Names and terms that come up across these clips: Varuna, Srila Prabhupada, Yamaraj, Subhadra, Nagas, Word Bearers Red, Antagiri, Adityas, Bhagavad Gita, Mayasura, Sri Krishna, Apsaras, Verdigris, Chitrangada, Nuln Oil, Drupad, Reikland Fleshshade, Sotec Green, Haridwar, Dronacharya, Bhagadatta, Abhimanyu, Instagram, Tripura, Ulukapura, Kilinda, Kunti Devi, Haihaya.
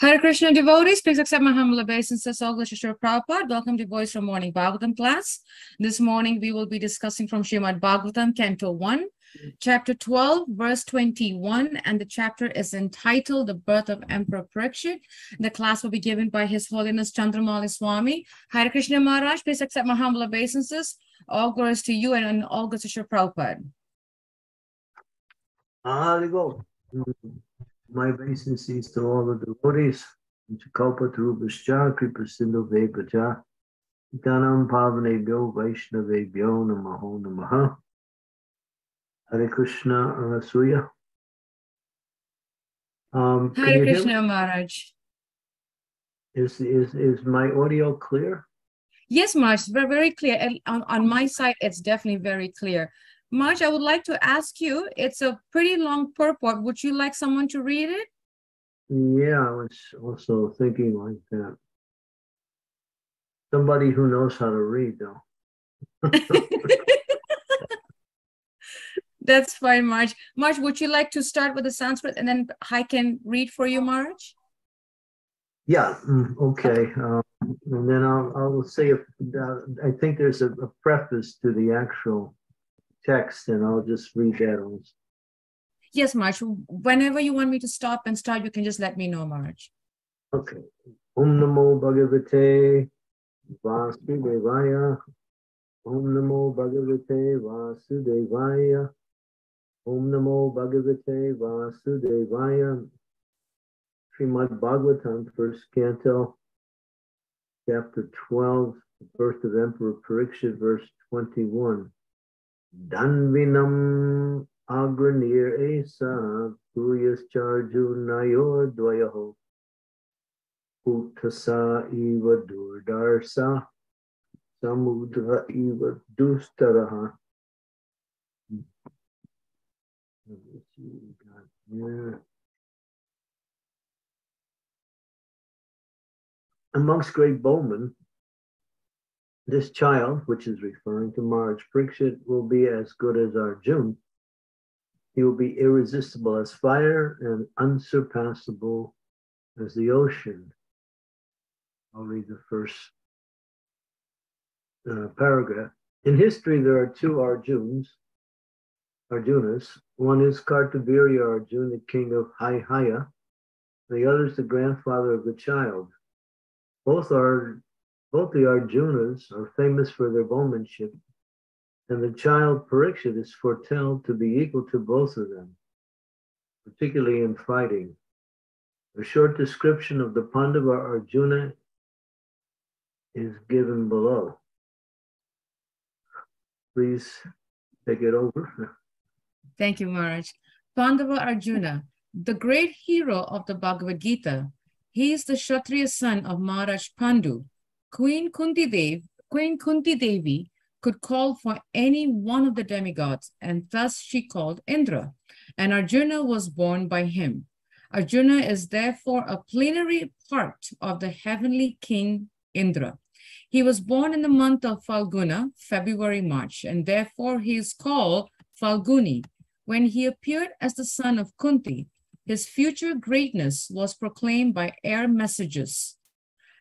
Hare Krishna devotees, please accept my humble obeisances. All glories to Srila Prabhupada. Welcome to Boys from Morning Bhagavatam class. This morning we will be discussing from Srimad Bhagavatam, Canto 1, Chapter 12, Verse 21, and the chapter is entitled The Birth of Emperor Parikshit. The class will be given by His Holiness Chandramauli Swami. Hare Krishna Maharaj, please accept my humble obeisances. All glories to you and all glories to Srila Prabhupada. My obeisances to all the devotees, and to Kalpa Tarubhascha, Kripa Sindhu Vebraja, Itanam Pavanebhyo, Vaishnavebhyo, Namaho Namaha. Hare Krishna, Anasuya. Hare Krishna, Maharaj. Is my audio clear? Yes, Maharaj, very clear. And on my side, it's definitely very clear. Maharaj, I would like to ask you, it's a pretty long purport. Would you like someone to read it? Yeah, I was also thinking like that. Somebody who knows how to read, though. That's fine, Maharaj. Maharaj, would you like to start with the Sanskrit and then I can read for you, Maharaj? Yeah, okay. And then I'll say, if, I think there's a preface to the actual text, and I'll just read that also. Yes, Maharaj. Whenever you want me to stop and start, you can just let me know, Maharaj. Okay. Om Namo Bhagavate Vasudevaya. Om Namo Bhagavate Vasudevaya. Om Namo Bhagavate Vasudevaya. Srimad Bhagavatam, first canto, chapter 12, the birth of Emperor Parikshit, verse 21. Danvinam agranir esa kuyas charjunayor dvayaho utasa eva durdarsa samudra eva dustaraha. Amongst great bowmen, this child, which is referring to Maharaj Parikshit, will be as good as Arjuna. He will be irresistible as fire and unsurpassable as the ocean. I'll read the first paragraph. In history, there are two Arjunas. One is Kartavirya Arjuna, the king of Haihaya. The other is the grandfather of the child. Both the Arjunas are famous for their bowmanship, and the child Parikshit is foretold to be equal to both of them, particularly in fighting. A short description of the Pandava Arjuna is given below. Please take it over. Thank you, Maharaj. Pandava Arjuna, the great hero of the Bhagavad Gita, he is the Kshatriya son of Maharaj Pandu. Queen Kunti Devi could call for any one of the demigods, and thus she called Indra, and Arjuna was born by him. Arjuna is therefore a plenary part of the heavenly king Indra. He was born in the month of Falguna, February, March, and therefore he is called Falguni. When he appeared as the son of Kunti, his future greatness was proclaimed by air messages,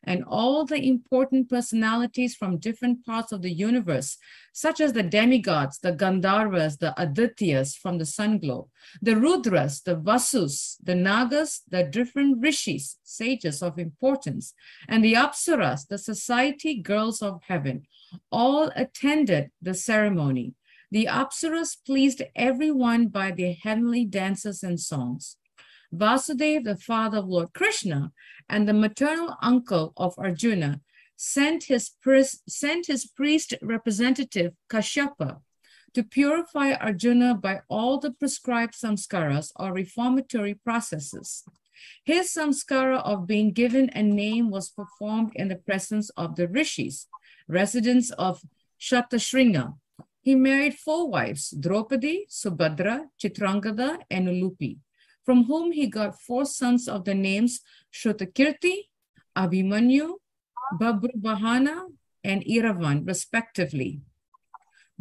and all the important personalities from different parts of the universe, such as the demigods, the Gandharvas, the Adityas from the sun globe, the Rudras, the Vasus, the Nagas, the different Rishis, sages of importance, and the Apsaras, the society girls of heaven, all attended the ceremony. The Apsaras pleased everyone by their heavenly dances and songs. Vasudeva, the father of Lord Krishna, and the maternal uncle of Arjuna, sent his priest representative Kashyapa to purify Arjuna by all the prescribed samskaras or reformatory processes. His samskara of being given a name was performed in the presence of the Rishis, residents of Shatashringa. He married 4 wives, Draupadi, Subhadra, Chitrangada, and Ulupi, from whom he got 4 sons of the names Shrutakirti, Abhimanyu, Babhruvahana, and Iravan, respectively.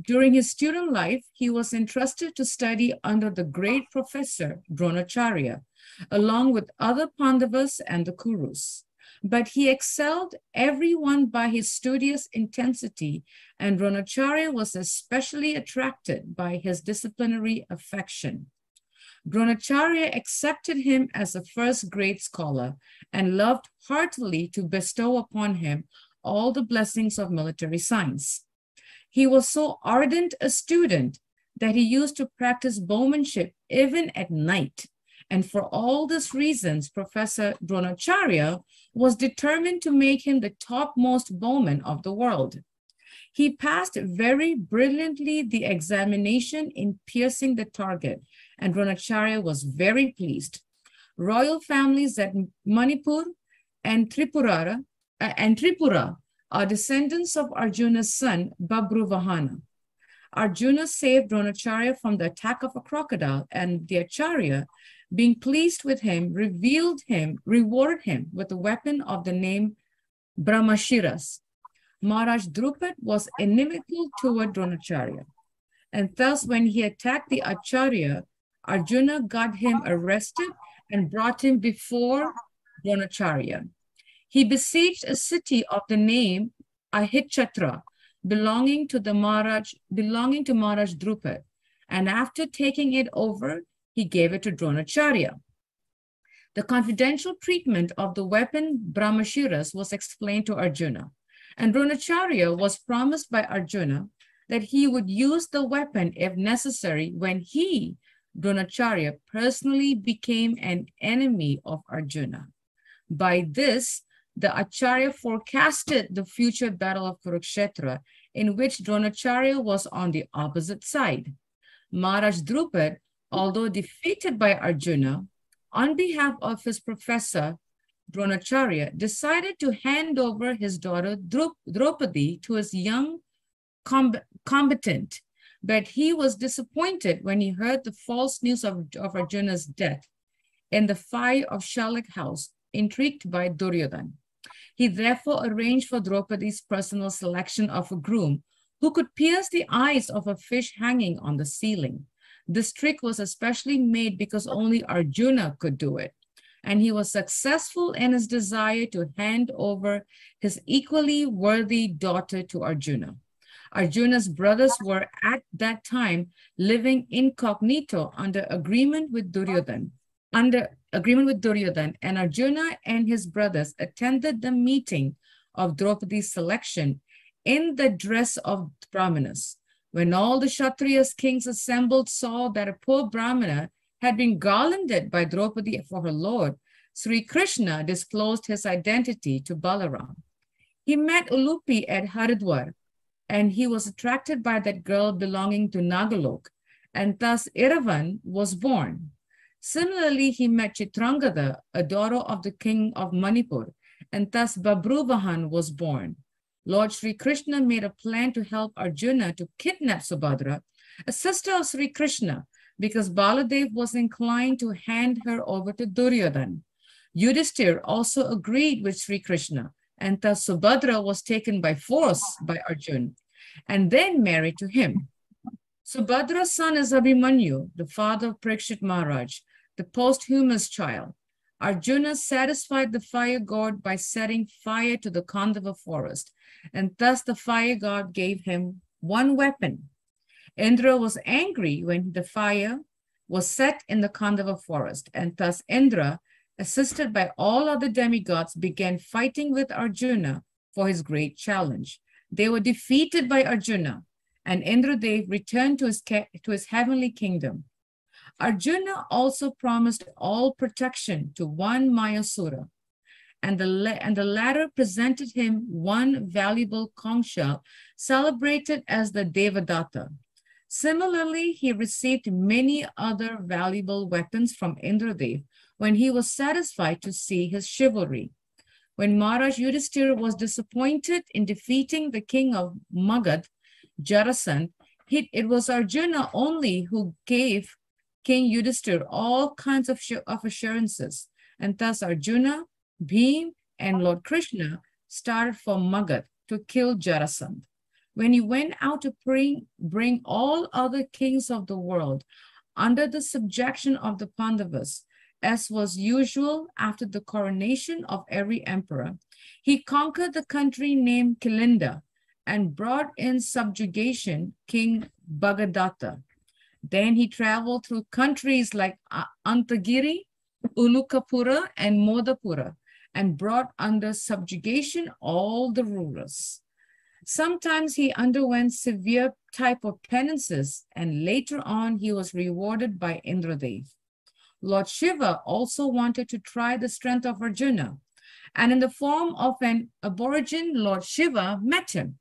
During his student life, he was entrusted to study under the great professor Dronacharya, along with other Pandavas and the Kurus. But he excelled everyone by his studious intensity, and Dronacharya was especially attracted by his disciplinary affection. Dronacharya accepted him as a first-grade scholar and loved heartily to bestow upon him all the blessings of military science. He was so ardent a student that he used to practice bowmanship even at night. And for all these reasons, Professor Dronacharya was determined to make him the topmost bowman of the world. He passed very brilliantly the examination in piercing the target, and Dronacharya was very pleased. Royal families at Manipur and Tripura are descendants of Arjuna's son, Babhruvahana. Arjuna saved Dronacharya from the attack of a crocodile, and the Acharya, being pleased with him, rewarded him with a weapon of the name Brahmashiras. Maharaj Drupad was inimical toward Dronacharya, and thus when he attacked the Acharya, Arjuna got him arrested and brought him before Dronacharya. He besieged a city of the name Ahichatra, belonging to Maharaj Drupad, and after taking it over, he gave it to Dronacharya. The confidential treatment of the weapon Brahmashiras was explained to Arjuna, and Dronacharya was promised by Arjuna that he would use the weapon if necessary when he, Dronacharya, personally became an enemy of Arjuna. By this, the Acharya forecasted the future battle of Kurukshetra, in which Dronacharya was on the opposite side. Maharaj Drupad, although defeated by Arjuna, on behalf of his professor, Dronacharya, decided to hand over his daughter Draupadi to his young combatant, but he was disappointed when he heard the false news of Arjuna's death in the fire of Shalak house, intrigued by Duryodhan. He therefore arranged for Draupadi's personal selection of a groom who could pierce the eyes of a fish hanging on the ceiling. This trick was especially made because only Arjuna could do it, and he was successful in his desire to hand over his equally worthy daughter to Arjuna. Arjuna's brothers were at that time living incognito under agreement with Duryodhan, and Arjuna and his brothers attended the meeting of Draupadi's selection in the dress of Brahmanas. When all the Kshatriya's kings assembled saw that a poor Brahmana had been garlanded by Draupadi for her lord, Sri Krishna disclosed his identity to Balaram. He met Ulupi at Haridwar, and he was attracted by that girl belonging to Nagalok, and thus Iravan was born. Similarly, he met Chitrangada, a daughter of the king of Manipur, and thus Babhruvahana was born. Lord Sri Krishna made a plan to help Arjuna to kidnap Subhadra, a sister of Sri Krishna, because Baladev was inclined to hand her over to Duryodhan. Yudhisthira also agreed with Sri Krishna, and thus Subhadra was taken by force by Arjuna and then married to him. Subhadra's son is Abhimanyu, the father of Parikshit Maharaj, the posthumous child. Arjuna satisfied the fire god by setting fire to the Khandava forest, and thus the fire god gave him one weapon. Indra was angry when the fire was set in the Khandava forest, and thus Indra, assisted by all other demigods, began fighting with Arjuna for his great challenge. They were defeated by Arjuna, and Indradev returned to his heavenly kingdom. Arjuna also promised all protection to one Mayasura, and the latter presented him one valuable conch shell, celebrated as the Devadatta. Similarly, he received many other valuable weapons from Indradev when he was satisfied to see his chivalry. When Maharaj Yudhisthira was disappointed in defeating the king of Magadha, Jarasandha, it was Arjuna only who gave King Yudhisthira all kinds of assurances, and thus Arjuna, Bhima, and Lord Krishna started for Magadha to kill Jarasandha. When he went out to bring all other kings of the world under the subjection of the Pandavas, as was usual after the coronation of every emperor. He conquered the country named Kilinda and brought in subjugation King Bhagadatta. Then he traveled through countries like Antagiri, Ulukapura, and Modapura, and brought under subjugation all the rulers. Sometimes he underwent severe type of penances, and later on he was rewarded by Indradev. Lord Shiva also wanted to try the strength of Arjuna, and in the form of an aborigine, Lord Shiva met him.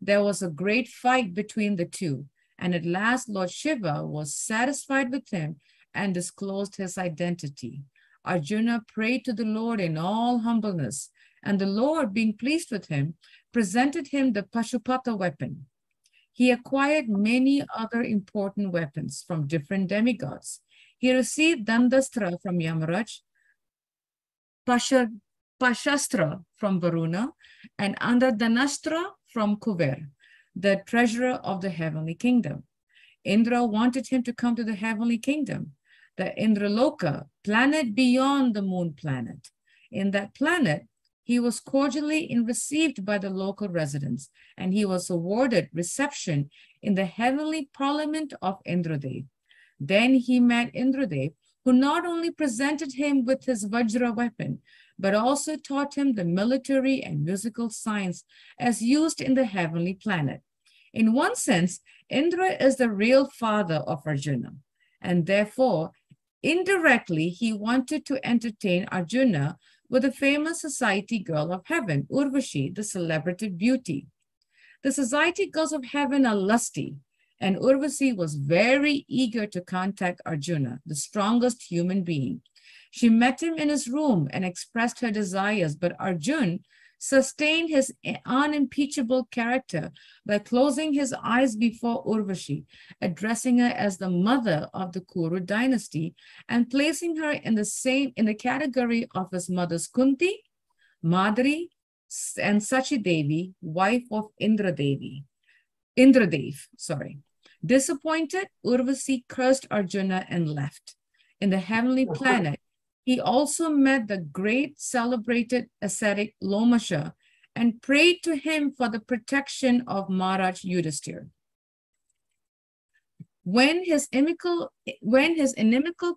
There was a great fight between the two, and at last Lord Shiva was satisfied with him and disclosed his identity. Arjuna prayed to the Lord in all humbleness, and the Lord, being pleased with him, presented him the Pashupata weapon. He acquired many other important weapons from different demigods. He received Dandastra from Yamaraj, Pashastra from Varuna, and Andadanastra from Kuber, the treasurer of the heavenly kingdom. Indra wanted him to come to the heavenly kingdom, the Indraloka, planet beyond the moon planet. In that planet, he was cordially received by the local residents, and he was awarded reception in the heavenly parliament of Indradev. Then he met Indradev, who not only presented him with his Vajra weapon, but also taught him the military and musical science as used in the heavenly planet. In one sense, Indra is the real father of Arjuna, and therefore, indirectly, he wanted to entertain Arjuna with the famous society girl of heaven, Urvashi, the celebrated beauty. The society girls of heaven are lusty, and Urvashi was very eager to contact Arjuna, the strongest human being. She met him in his room and expressed her desires, but Arjuna sustained his unimpeachable character by closing his eyes before Urvashi, addressing her as the mother of the Kuru dynasty and placing her in the category of his mothers Kunti, Madri, and Sachi Devi, wife of Indradev. Disappointed, Urvashi cursed Arjuna and left. In the heavenly planet, he also met the great celebrated ascetic Lomasha and prayed to him for the protection of Maharaj Yudhisthira. When his inimical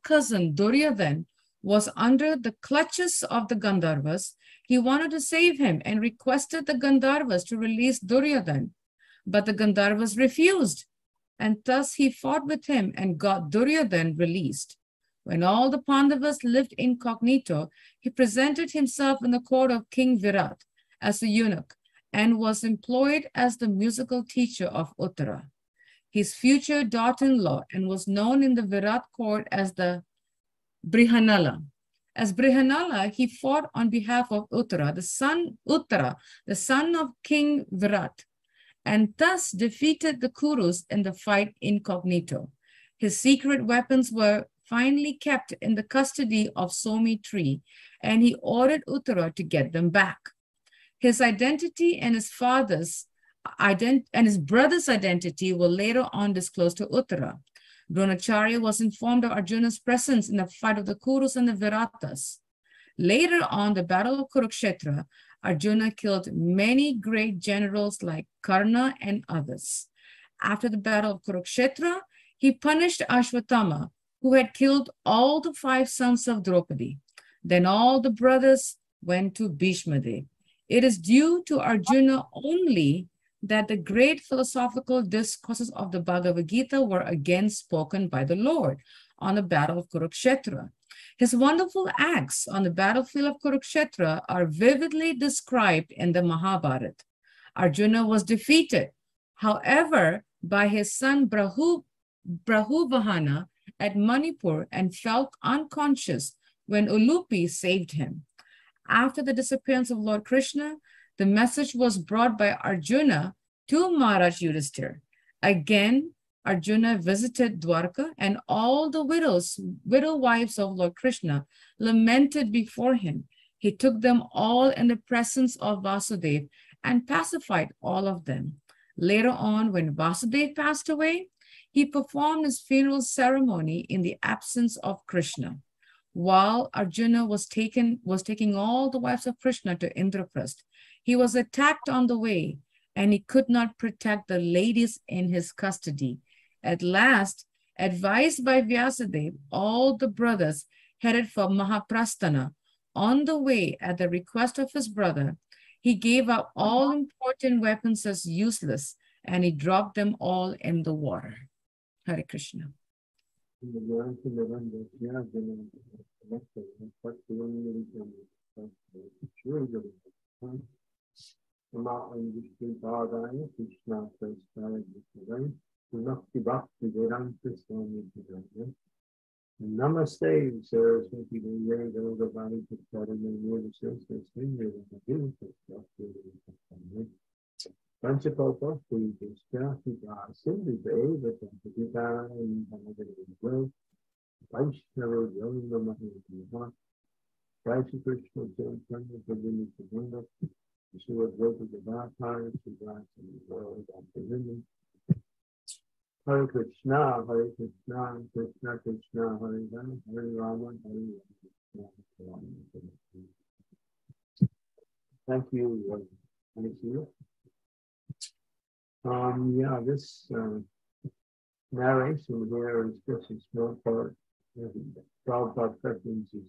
cousin Duryodhan was under the clutches of the Gandharvas, he wanted to save him and requested the Gandharvas to release Duryodhan, but the Gandharvas refused, and thus he fought with him and got Duryodhan released. When all the Pandavas lived incognito, he presented himself in the court of King Virat as a eunuch and was employed as the musical teacher of Uttara, his future daughter-in-law, and was known in the Virat court as the Brihanala. As Brihanala, he fought on behalf of Uttara, the son of King Virat, and thus defeated the Kurus in the fight incognito. His secret weapons were finally kept in the custody of Somitri, and he ordered Uttara to get them back. His identity and his brother's identity were later on disclosed to Uttara. Dronacharya was informed of Arjuna's presence in the fight of the Kurus and the Viratas. Later on, the Battle of Kurukshetra, Arjuna killed many great generals like Karna and others. After the Battle of Kurukshetra, he punished Ashwatthama, who had killed all the 5 sons of Draupadi. Then all the brothers went to Bhishmadev. It is due to Arjuna only that the great philosophical discourses of the Bhagavad Gita were again spoken by the Lord on the Battle of Kurukshetra. His wonderful acts on the battlefield of Kurukshetra are vividly described in the Mahabharata. Arjuna was defeated, however, by his son Babhruvahana at Manipur and fell unconscious when Ulupi saved him. After the disappearance of Lord Krishna, the message was brought by Arjuna to Maharaj Yudhisthira. Again, Arjuna visited Dwarka, and all the widow wives of Lord Krishna lamented before him. He took them all in the presence of Vasudeva and pacified all of them. Later on, when Vasudeva passed away, he performed his funeral ceremony in the absence of Krishna. While Arjuna was taking all the wives of Krishna to Indraprastha, he was attacked on the way, and he could not protect the ladies in his custody. At last, advised by Vyasadeva, all the brothers headed for Mahaprasthana. On the way, at the request of his brother, he gave up all important weapons as useless, and he dropped them all in the water. Hare Krishna. Namaste, sir. Panchakalpa, we just the Hare Krishna, Hare Krishna, Krishna Krishna, Hare Rama, Hare Rama, Hare Rama. Thank you. Thank you. This narration here is just a small part. Prabhupada references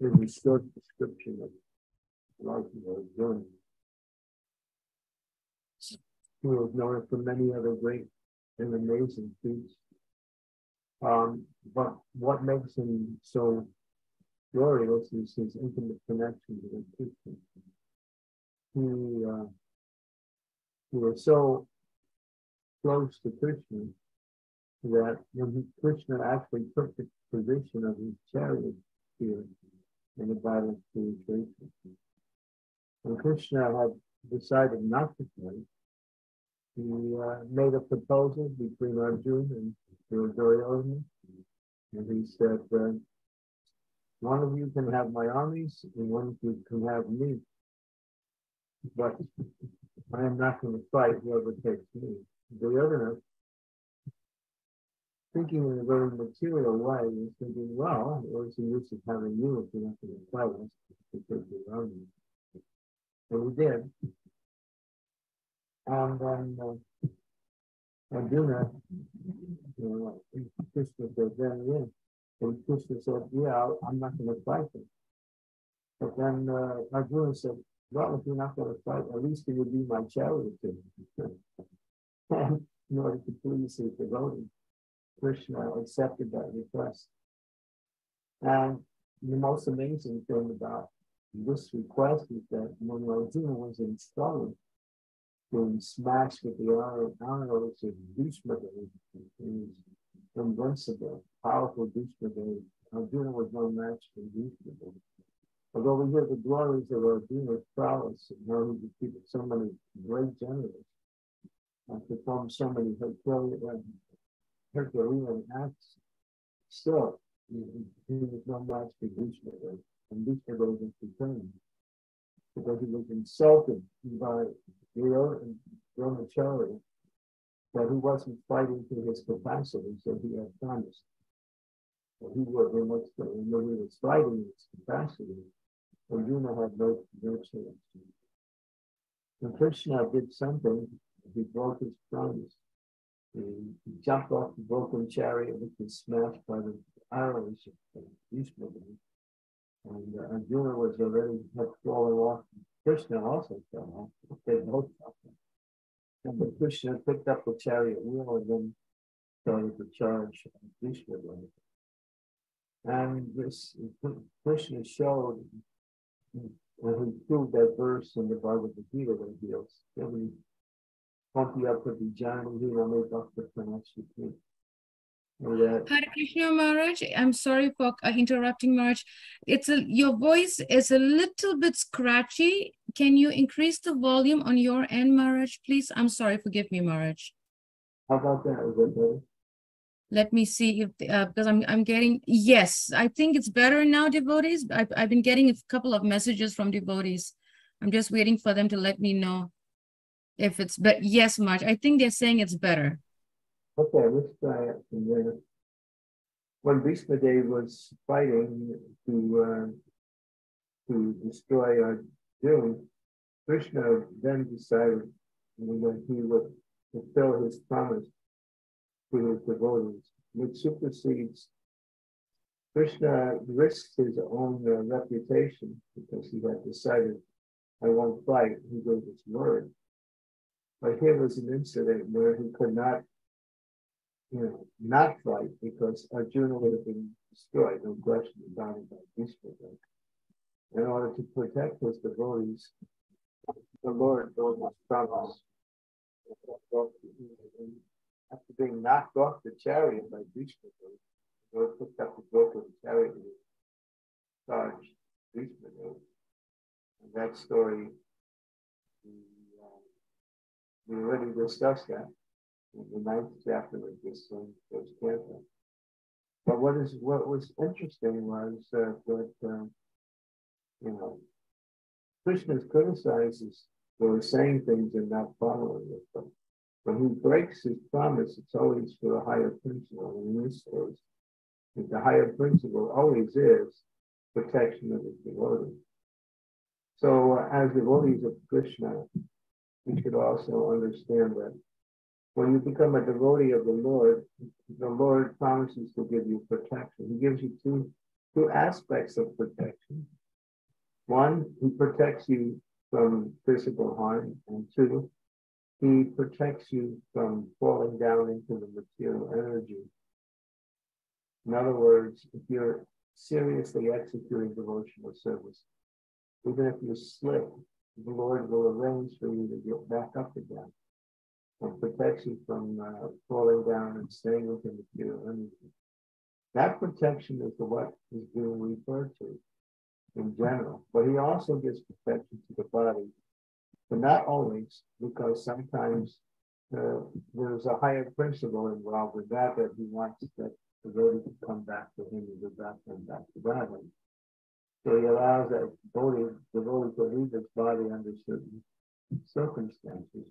a short description of life of Arjuna. He was known for many other great and amazing feats. But what makes him so glorious is his intimate connection with Krishna. He was so close to Krishna that when Krishna actually took the position of his chariot here in the battle of Kurukshetra, when Krishna had decided not to fight, he made a proposal between Arjuna and Duryodhan, and he said, one of you can have my armies and one of you can have me, but I am not going to fight whoever takes me. Duryodhana, thinking in a very material way, was thinking, well, what's the use of having you if you're not going to fight us to take the army? And he did. And then Arjuna, Krishna said, and Krishna said, yeah, I'm not going to fight him. But then Arjuna said, well, if you're not going to fight, at least it would be my chariot. And in order to please his devotee, Krishna accepted that request. And the most amazing thing about this request is that when Arjuna was in struggle, being smashed with the arrows of Bhishma Devi, invincible, powerful Bhishma Devi. Arjuna was no match for Bhishma Devi. Although we hear the glories of Arjuna's prowess and how he defeated so many great generals and performed so many Herculean acts, still he was no match for Bhishma Devi, and Bhishma Devi was returned because he was insulted by Dronacharya, that he wasn't fighting to his capacity, so he had promised that he would, and when he was fighting his capacity, Arjuna had no chance. And Krishna did something, he broke his promise. He jumped off the broken chariot, which was smashed by the arrows of Yudhisthira, and Arjuna was already had fallen off. Krishna also fell off. They both fell off. And but Krishna picked up the chariot wheel and then started to charge Krishna. And this Krishna showed, when he proved that verse in the Bhagavad Gita that deals, every pumpy up with the giant hero made up the connection. Hare Krishna Maharaj, I'm sorry for interrupting Maharaj. Your voice is a little bit scratchy. Can you increase the volume on your end, Maharaj, please? I'm sorry, forgive me, Maharaj. How about that? Is that better? Let me see if because I'm getting, yes, I think it's better now, devotees. I've been getting a couple of messages from devotees. I'm just waiting for them to let me know if it's, but yes, Maharaj, I think they're saying it's better. Okay, let's try it. when Bhishmadev was fighting to destroy Arjuna, Krishna then decided that he would fulfill his promise to his devotees, which supersedes. Krishna risks his own reputation because he had decided, I won't fight, he gave his word. But here was an incident where he could not, you know, not fight because Arjuna would have been destroyed, no question about it, by Bhishma. In order to protect his devotees, the Lord told his promise. After being knocked off the chariot by Bhishma, the Lord picked up the broken chariot and charged Bhishma. And that story, we already discussed that in the 9th chapter of this first canto. But what was interesting was that you know, Krishna criticizes for saying things and not following it. But when he breaks his promise, it's always for a higher principle. In this case, the higher principle always is protection of the devotee. So, as devotees of Krishna, we should also understand that when you become a devotee of the Lord promises to give you protection. He gives you two aspects of protection. One, he protects you from physical harm, and two, he protects you from falling down into the material energy. In other words, if you're seriously executing devotional service, even if you slip, the Lord will arrange for you to get back up again and protect you from falling down and staying within the material energy. That protection is what is being referred to in general. But he also gives protection to the body, but not always, because sometimes there's a higher principle involved with that he wants that the devotee to come back to him and go back and back to God. So he allows that devotee to leave his body under certain circumstances.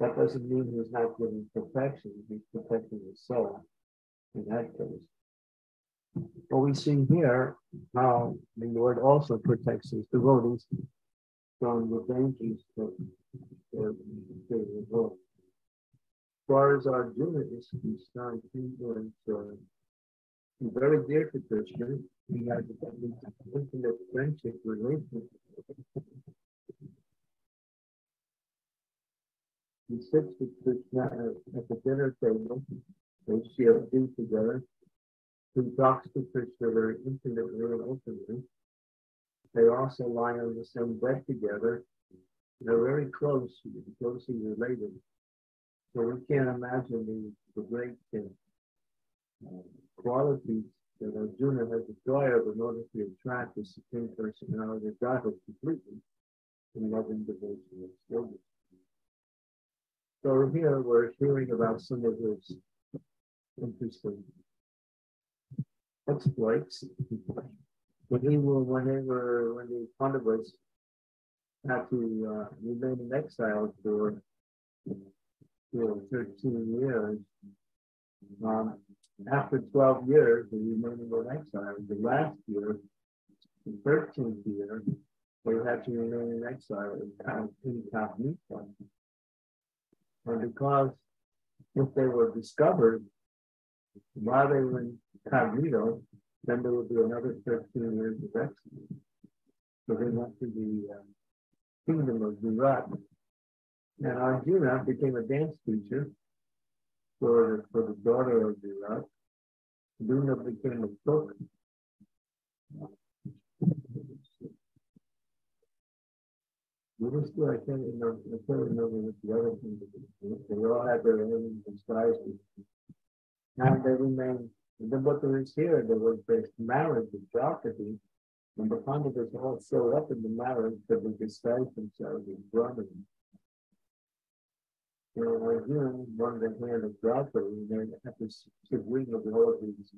That doesn't mean he's not giving protection, he's protecting his soul in that case. But we see here how the Lord also protects his devotees from the dangers that they invoke. As far as Arjuna is concerned, he was very dear to Krishna. He had an intimate friendship relationship. He sits with Krishna at the dinner table. They share food together. He talks to Krishna very intimately and openly. They also lie on the same bed together. They're very close, closely related. So we can't imagine the great qualities that Arjuna has acquired in order to attract the Supreme Personality of Godhead completely in loving devotion and service. So here we're hearing about some of his interesting exploits. But he will, when the Pandavas had to remain in exile for 13 years, after 12 years, the remaining in exile, the last year, the 13th year, they had to remain in exile in incognito. And because if they were discovered while they were incognito, then there would be another 13 years of exile. So they went to the kingdom of Duryodhan. And Arjuna became a dance teacher for the daughter of Duryodhana. Arjuna became a cook. I can't remember what the other thing was. They all had their own disguises. And they remained, what there is here, there was this marriage with Draupadi, and the Pandavas all showed up in the marriage that they disguised themselves as Brahmashiras. You know, Arjuna won the hand of Draupadi, and then at the subregion of the whole these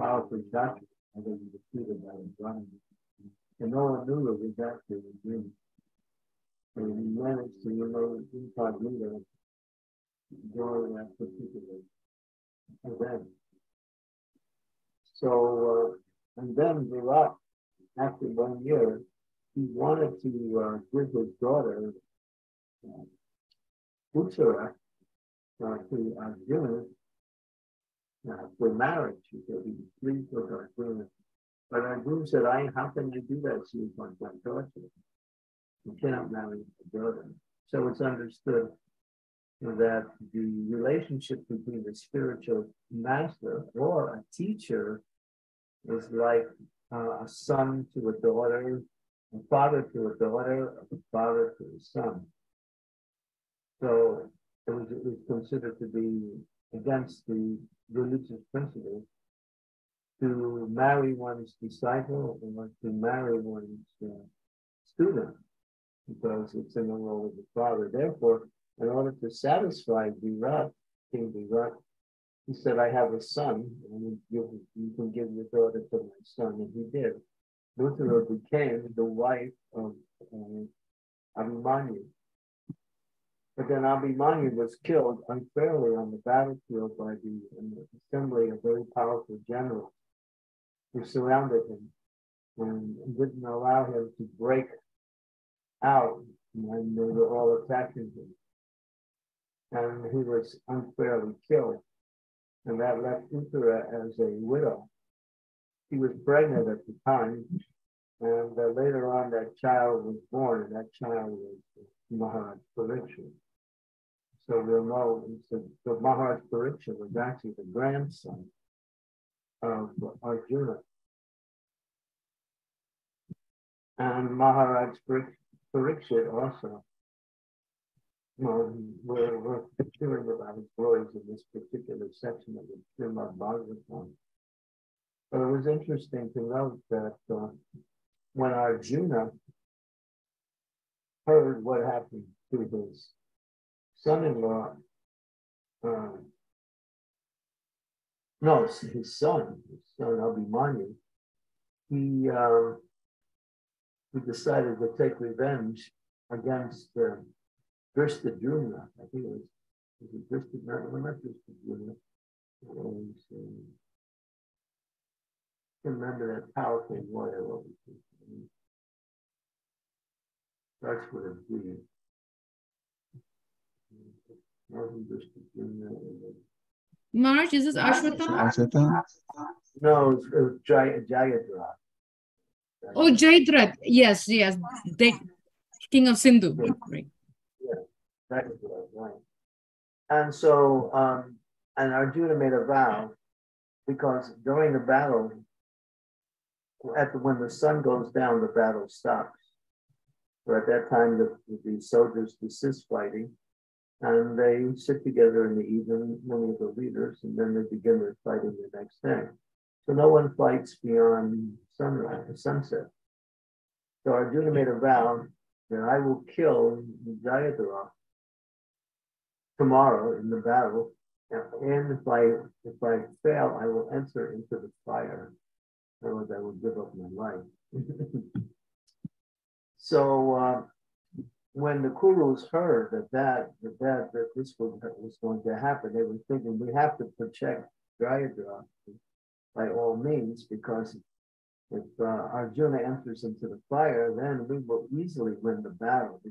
powerful doctrines, and they were defeated by the Brahmin. And no one knew it was actually Arjuna. And he managed to, you know, incognito during that particular event. So, and then Virat, after 1 year, he wanted to give his daughter Uttara to Arjuna for marriage. He said he agreed with Arjuna. But Arjuna said, how can I do that? She was my daughter. You cannot marry my daughter. So it's understood that the relationship between the spiritual master or a teacher is like a son to a daughter, a father to a daughter, a father to a son. So it was considered to be against the religious principles to marry one's disciple or to marry one's student, because it's in the role of the father. Therefore, in order to satisfy Virat, King Virat, he said, I have a son, and you can give your daughter to my son. And he did. Uttara became the wife of Abhimanyu. But then Abhimanyu was killed unfairly on the battlefield by the assembly of very powerful generals who surrounded him and didn't allow him to break out when they were all attacking him. And he was unfairly killed. And that left Uttara as a widow. She was pregnant at the time. And later on, that child was born, and that child was Maharaj Parikshit. So we'll know the Maharaj Parikshit was actually the grandson of Arjuna. And Maharaj Parikshit also, we're hearing about his glories in this particular section of the Srimad Bhagavatam. But it was interesting to note that when Arjuna heard what happened to his son-in-law, his son Abhimanyu, he decided to take revenge against Yudhisthira. I think it was Yudhisthira, not Yudhisthira. I remember that powerful lawyer. That's what it did. Maharaj, is this Ashwatthama? No, it was Jayadratha. Oh, Jayadratha. Yes. The king of Sindhu. Yeah. Right. That is what I was writing. And so, and Arjuna made a vow, because during the battle, when the sun goes down, the battle stops. So at that time, the soldiers desist fighting, and they sit together in the evening, many of the leaders, and then they begin their fighting the next day. So no one fights beyond sunrise or sunset. So Arjuna made a vow that I will kill Jayadratha tomorrow in the battle, and if I fail, I will enter into the fire. Otherwise, I will give up my life. So when the Kurus heard that this was going to happen, they were thinking, we have to protect Jayadratha by all means, because if Arjuna enters into the fire, then we will easily win the battle,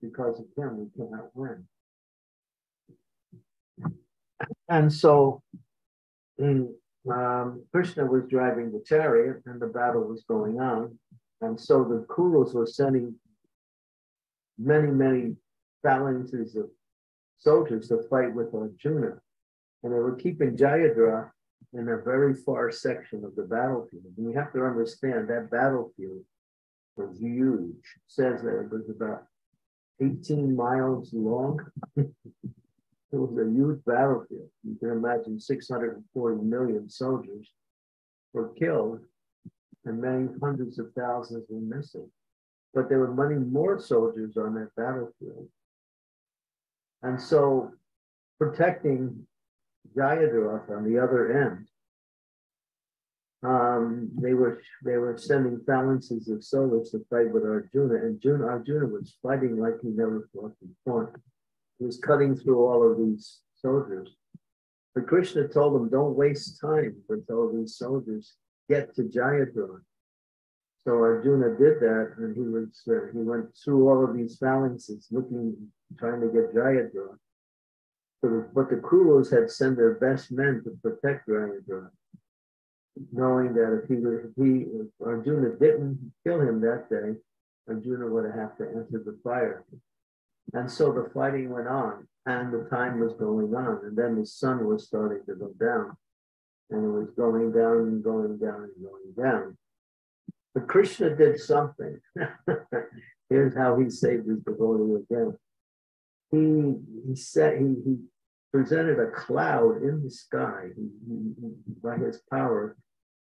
because of him we cannot win. And so Krishna was driving the chariot and the battle was going on. And so the Kurus were sending many, many phalanxes of soldiers to fight with Arjuna. And they were keeping Jayadratha in a very far section of the battlefield. And you have to understand that battlefield was huge. It says that it was about 18 miles long. It was a huge battlefield. You can imagine 640 million soldiers were killed and many hundreds of thousands were missing. But there were many more soldiers on that battlefield. And so protecting Jayadratha on the other end, they were sending phalanxes of soldiers to fight with Arjuna, and Arjuna was fighting like he never fought before. He was cutting through all of these soldiers. But Krishna told them, don't waste time until these soldiers get to Jayadratha. So Arjuna did that, and he went through all of these phalanxes, looking, trying to get Jayadratha. But the Kurus had sent their best men to protect Jayadratha, knowing that if Arjuna didn't kill him that day, Arjuna would have to enter the fire. And so the fighting went on, and the time was going on, and then the sun was starting to go down, and it was going down and going down and going down. But Krishna did something. Here's how he saved his devotee again. He presented a cloud in the sky. By his power,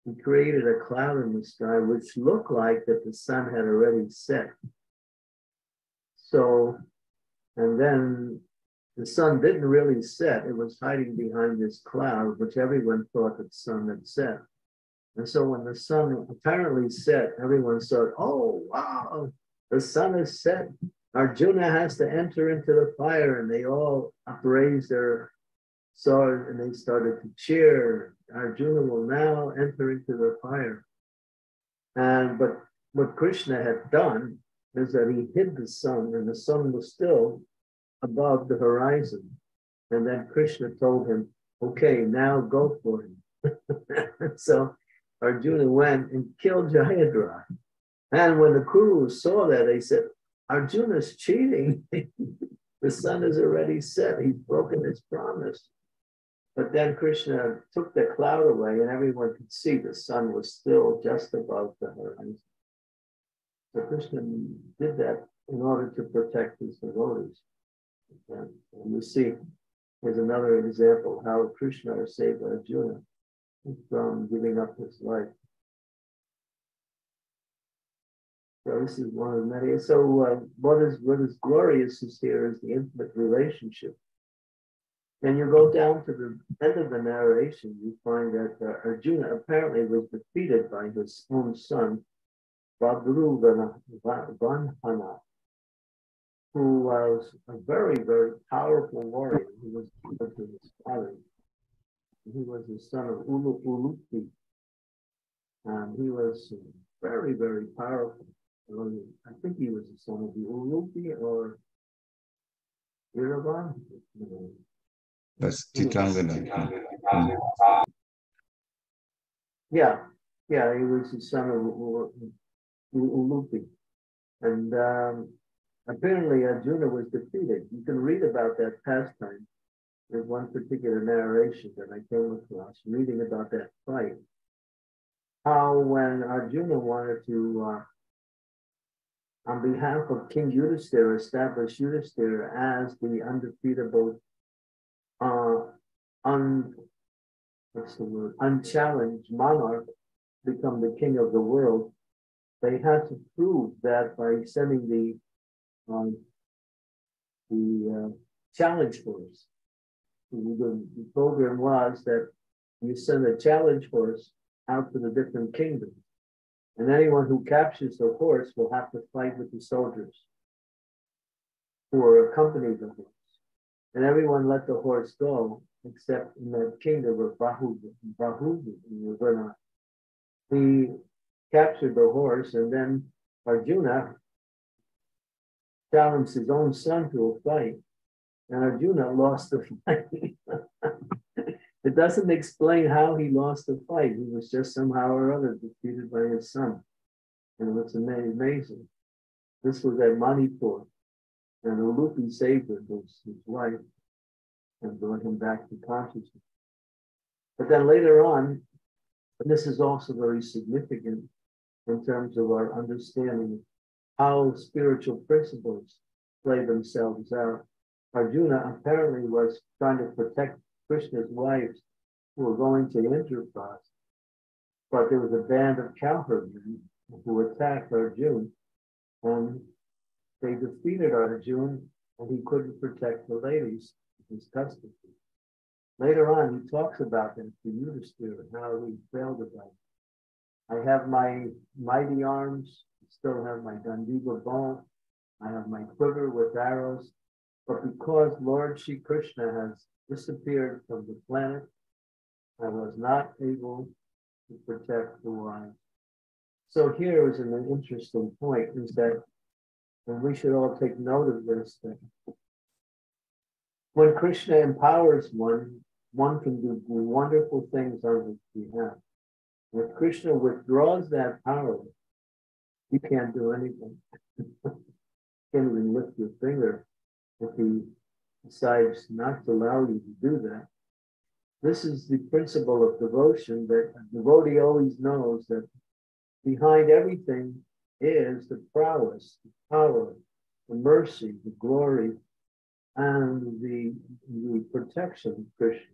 he created a cloud in the sky which looked like that the sun had already set. So, and then the sun didn't really set. It was hiding behind this cloud, which everyone thought that the sun had set. And so when the sun apparently set, everyone thought, oh, wow, the sun has set. Arjuna has to enter into the fire. And they all upraised their swords and they started to cheer. Arjuna will now enter into the fire. But what Krishna had done is that he hid the sun, and the sun was still above the horizon. And then Krishna told him, okay, now go for him. So Arjuna went and killed Jayadratha. And when the Kurus saw that, they said, Arjuna's cheating. The sun is already set. He's broken his promise. But then Krishna took the cloud away, and everyone could see the sun was still just above the horizon. So Krishna did that in order to protect his devotees. And you see, here's another example how Krishna saved Arjuna from giving up his life. So this is one of many. So what is glorious is here is the intimate relationship. And you go down to the end of the narration, you find that Arjuna apparently was defeated by his own son, Babhruvahana, who was a very, very powerful warrior. He was equal to his father. He was the son of Ulupi. And he was very, very powerful. I think he was the son of the Ulupi or Iravan. That's Chitrangada. Yeah, he was the son of Ulupi. And apparently Arjuna was defeated. You can read about that pastime. There's one particular narration that I came across reading about that fight. How when Arjuna wanted to, on behalf of King Yudhisthira, establish Yudhisthira as the undefeatable, unchallenged monarch, become the king of the world, they had to prove that by sending the challenge horse. The program was that you send a challenge horse out to the different kingdoms, and anyone who captures the horse will have to fight with the soldiers who are accompanying the horse. And everyone let the horse go, except in that kingdom of Bahubana. He captured the horse, and then Arjuna challenged his own son to a fight, and Arjuna lost the fight. It doesn't explain how he lost the fight. He was just somehow or other defeated by his son. And it's amazing. This was at Manipur, and Ulupi saved him, his wife, and brought him back to consciousness. But then later on, and this is also very significant in terms of our understanding how spiritual principles play themselves out. Arjuna apparently was trying to protect Krishna's wives who were going to Indraprastha, but there was a band of cowherdmen who attacked Arjuna, and they defeated Arjuna, and he couldn't protect the ladies in his custody. Later on, he talks about that to Yudhisthira, how he failed about it. I have my mighty arms, still have my dandi, I have my quiver with arrows, But because Lord Sri Krishna has disappeared from the planet, I was not able to protect the wise. So here is an interesting point, is that, and we should all take note of this, that when Krishna empowers one, one can do wonderful things on his behalf. When Krishna withdraws that power, you can't do anything. You can't even lift your finger if he decides not to allow you to do that. This is the principle of devotion, that a devotee always knows that behind everything is the prowess, the power, the mercy, the glory, and the protection of Krishna.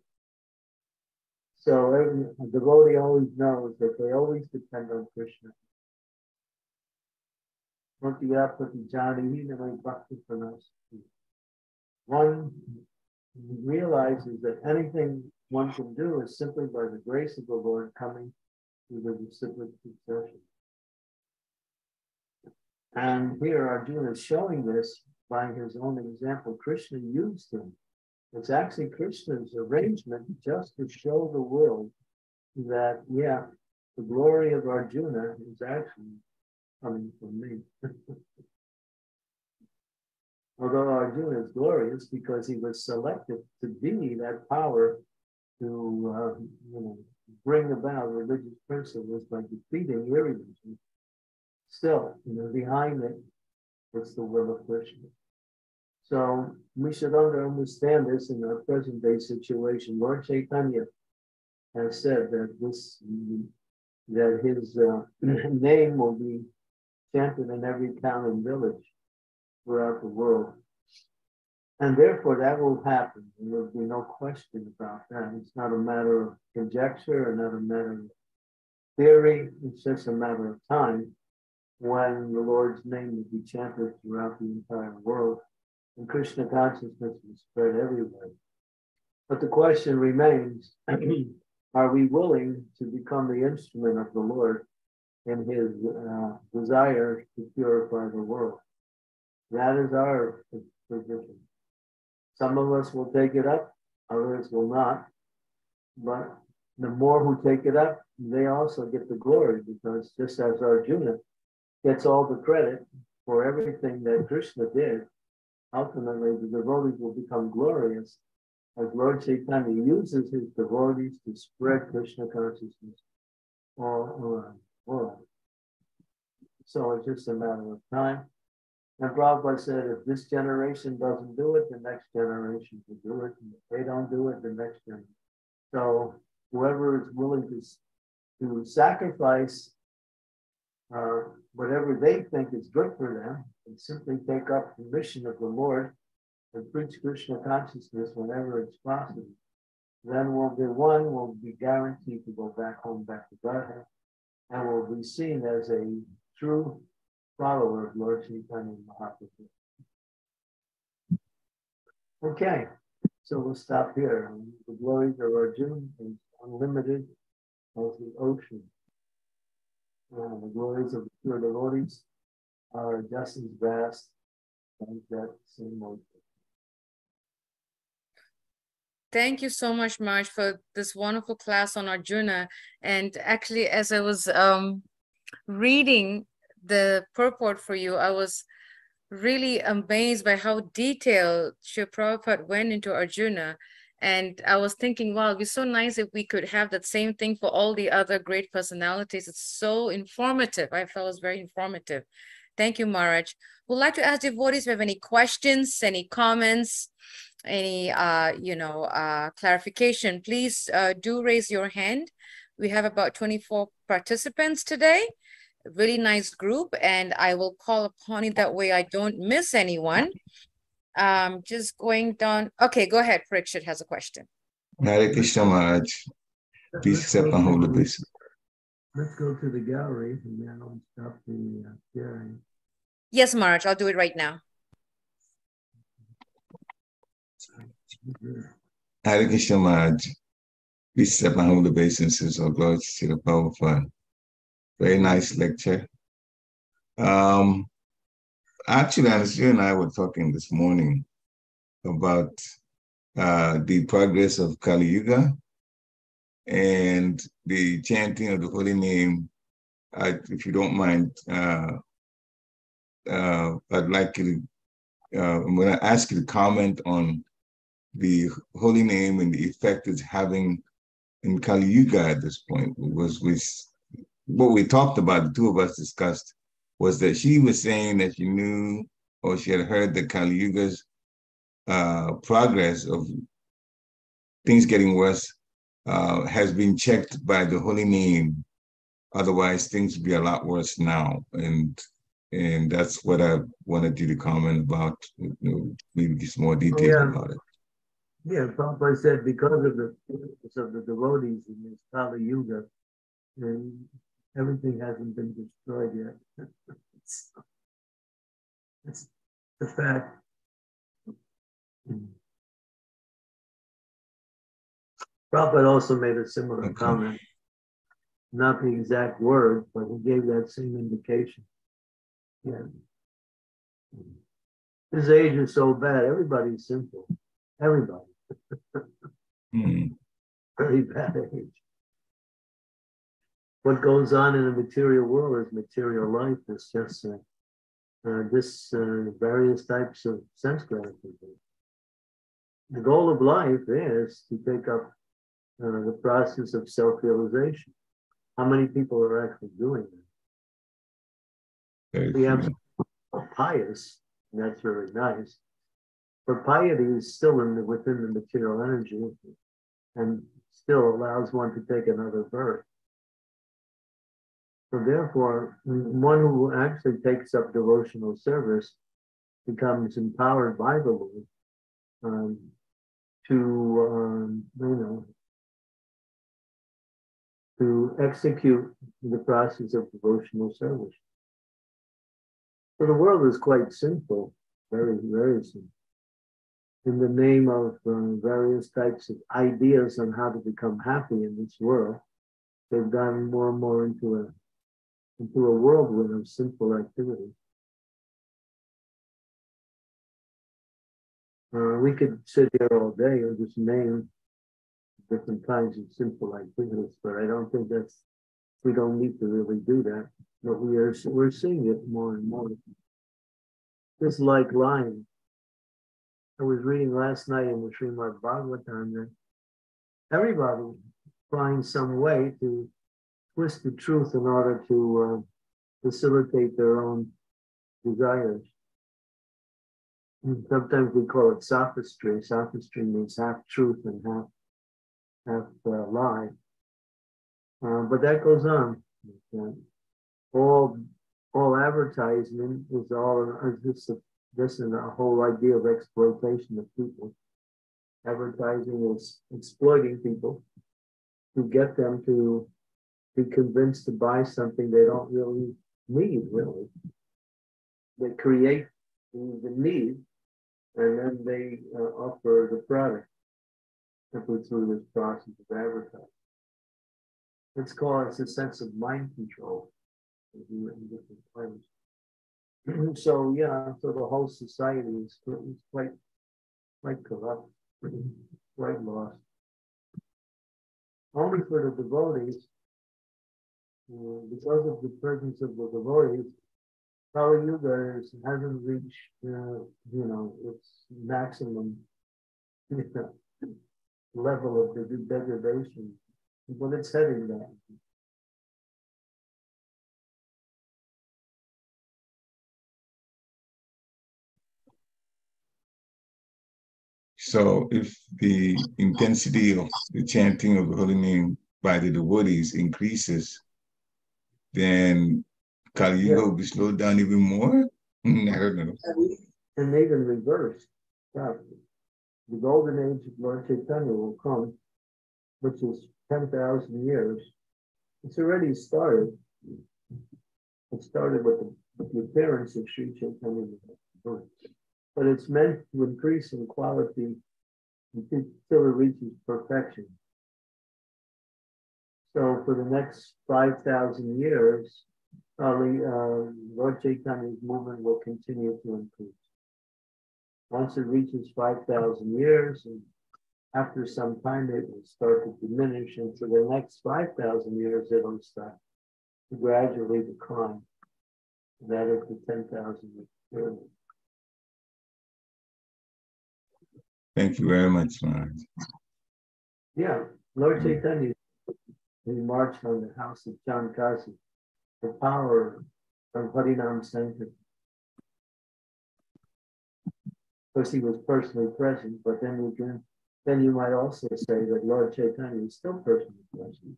So a devotee always knows that they always depend on Krishna. One realizes that anything one can do is simply by the grace of the Lord coming to the disciplic succession. And here Arjuna is showing this by his own example. Krishna used him. It's actually Krishna's arrangement just to show the world that, yeah, the glory of Arjuna is actually coming from me. Although Arjuna is glorious because he was selected to be that power to bring about religious principles by defeating irreligion, still, behind it, it's the will of Krishna. So we should understand this in our present day situation. Lord Chaitanya has said that his name will be chanted in every town and village throughout the world. And therefore that will happen. And there will be no question about that. It's not a matter of conjecture or not a matter of theory. It's just a matter of time when the Lord's name will be chanted throughout the entire world. And Krishna consciousness will spread everywhere. But the question remains, are we willing to become the instrument of the Lord in his desire to purify the world? That is our position. Some of us will take it up, others will not. But the more who take it up, they also get the glory, because just as Arjuna gets all the credit for everything that Krishna did, ultimately, the devotees will become glorious as Lord Chaitanya uses his devotees to spread Krishna consciousness all around the world. So it's just a matter of time. And Prabhupada said, if this generation doesn't do it, the next generation will do it. And if they don't do it, the next generation. So whoever is willing to sacrifice whatever they think is good for them, and simply take up the mission of the Lord and preach Krishna consciousness whenever it's possible, then one will be guaranteed to go back home, back to Godhead, and will be seen as a true follower of Lord Chaitanya Mahaprabhu. Okay, so we'll stop here. The glories of Arjuna is unlimited as the ocean. The glories of the pure devotees are just as vast as that same ocean. Thank you so much, Maharaj, for this wonderful class on Arjuna. And actually, as I was reading the purport for you, I was really amazed by how detailed Srila Prabhupada went into Arjuna. And I was thinking, wow, it'd be so nice if we could have that same thing for all the other great personalities. It's so informative. I felt it was very informative. Thank you, Maharaj. We'd like to ask devotees if we have any questions, any comments, any clarification. Please do raise your hand. We have about 24 participants today. A really nice group, and I will call upon it that way I don't miss anyone. Just going down. Okay, go ahead. Parikshit has a question. Hare Krishna, Maharaj. Please accept my humble obeisance. Let's go to the gallery and then I'll stop the hearing. Yes, Maharaj, I'll do it right now. Hare Krishna, Maharaj. Please accept my humble obeisances. All glory to the Prabhupada. Very nice lecture. Actually, Anasya and I were talking this morning about the progress of Kali Yuga and the chanting of the holy name. If you don't mind, I'd like you to, I'm going to ask you to comment on the holy name and the effect it's having in Kali Yuga at this point. What we talked about, the two of us discussed, was that she was saying that she knew or she had heard that Kali Yuga's progress of things getting worse has been checked by the holy name. Otherwise, things would be a lot worse now. And that's what I wanted you to comment about, maybe some more detail about it. Yeah, Prabhupada said because of the focus of the devotees in this Kali Yuga, everything hasn't been destroyed yet. It's the fact. Prabhupada also made a similar comment, not the exact word, but he gave that same indication. Yeah. This age is so bad, everybody's simple. Everybody. Very bad age. What goes on in the material world is material life. It's just various types of sense gratification. The goal of life is to take up the process of self-realization. How many people are actually doing that? We have pious, and that's very nice. But piety is still within the material energy and still allows one to take another birth. So therefore, one who actually takes up devotional service becomes empowered by the Lord to execute the process of devotional service. So the world is quite sinful, very, very sinful, in the name of various types of ideas on how to become happy in this world. They've gone more and more into a whirlwind of sinful activity. We could sit here all day and just name different kinds of sinful activities, but I don't think we don't need to really do that. But we're seeing it more and more. Just like lying. I was reading last night in the Srimad Bhagavatam that everybody finds some way to twist the truth in order to facilitate their own desires. And sometimes we call it sophistry. Sophistry means half-truth and half-lie. But that goes on. Okay. All advertisement is just in the whole idea of exploitation of people. Advertising is exploiting people to get them to be convinced to buy something they don't really need, really. They create the need, and then they offer the product simply through this process of advertising. It's a sense of mind control in different places. So so the whole society is quite corrupt, quite lost. Only for the devotees, because of the presence of the devotees, Kali Yuga hasn't reached its maximum level of the degradation, but it's heading down. So if the intensity of the chanting of the holy name by the devotees increases, then Kali Yuga will be slowed down even more? I don't know. And they can reverse. The golden age of Lord Chaitanya will come, which is 10,000 years. It's already started. It started with the appearance of Sri Chaitanya. But it's meant to increase in quality until it reaches perfection. So for the next 5,000 years, Lord Chaitanya's movement will continue to increase. Once it reaches 5,000 years, and after some time, it will start to diminish, and for the next 5,000 years, it'll start to gradually decline. That is the 10,000 years. Thank you very much, Lord. Yeah, Lord Chaitanya remarked on the house of Chankasi, the power of Harinam Sankirtan. Of course, he was personally present, but then you might also say that Lord Chaitanya is still personally present.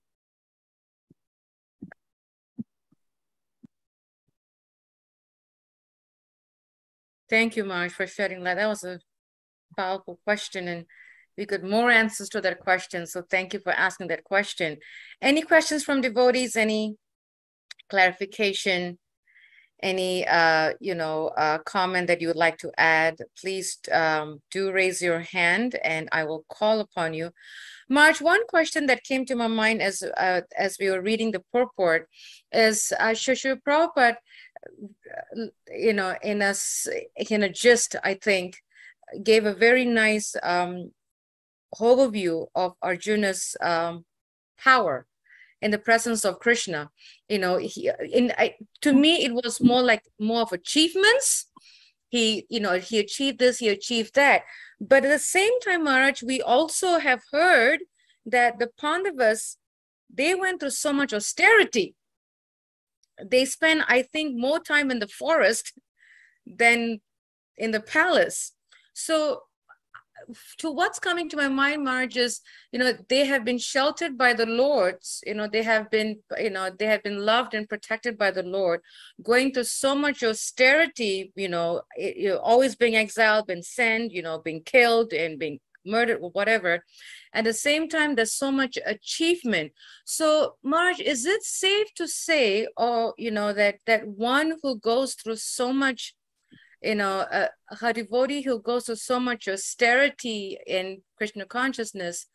Thank you, Maharaj, for sharing that. That was a powerful question, and we got more answers to that question. So thank you for asking that question. Any questions from devotees? Any clarification? Any comment that you would like to add? Please do raise your hand, and I will call upon you. Maharaj, one question that came to my mind as we were reading the purport is Srila Prabhupada, in a gist, I think, gave a very nice overview of Arjuna's power in the presence of Krishna. To me, it was more of achievements. He achieved this, he achieved that. But at the same time, Maharaj, we also have heard that the Pandavas, they went through so much austerity. They spent, I think, more time in the forest than in the palace. So to what's coming to my mind, Maharaj, is, they have been sheltered by the Lords, they have been loved and protected by the Lord, going through so much austerity, always being exiled, been sent, being killed and being murdered or whatever. At the same time, there's so much achievement. So Maharaj, is it safe to say, that one who goes through so much, a devotee who goes through so much austerity in Krishna consciousness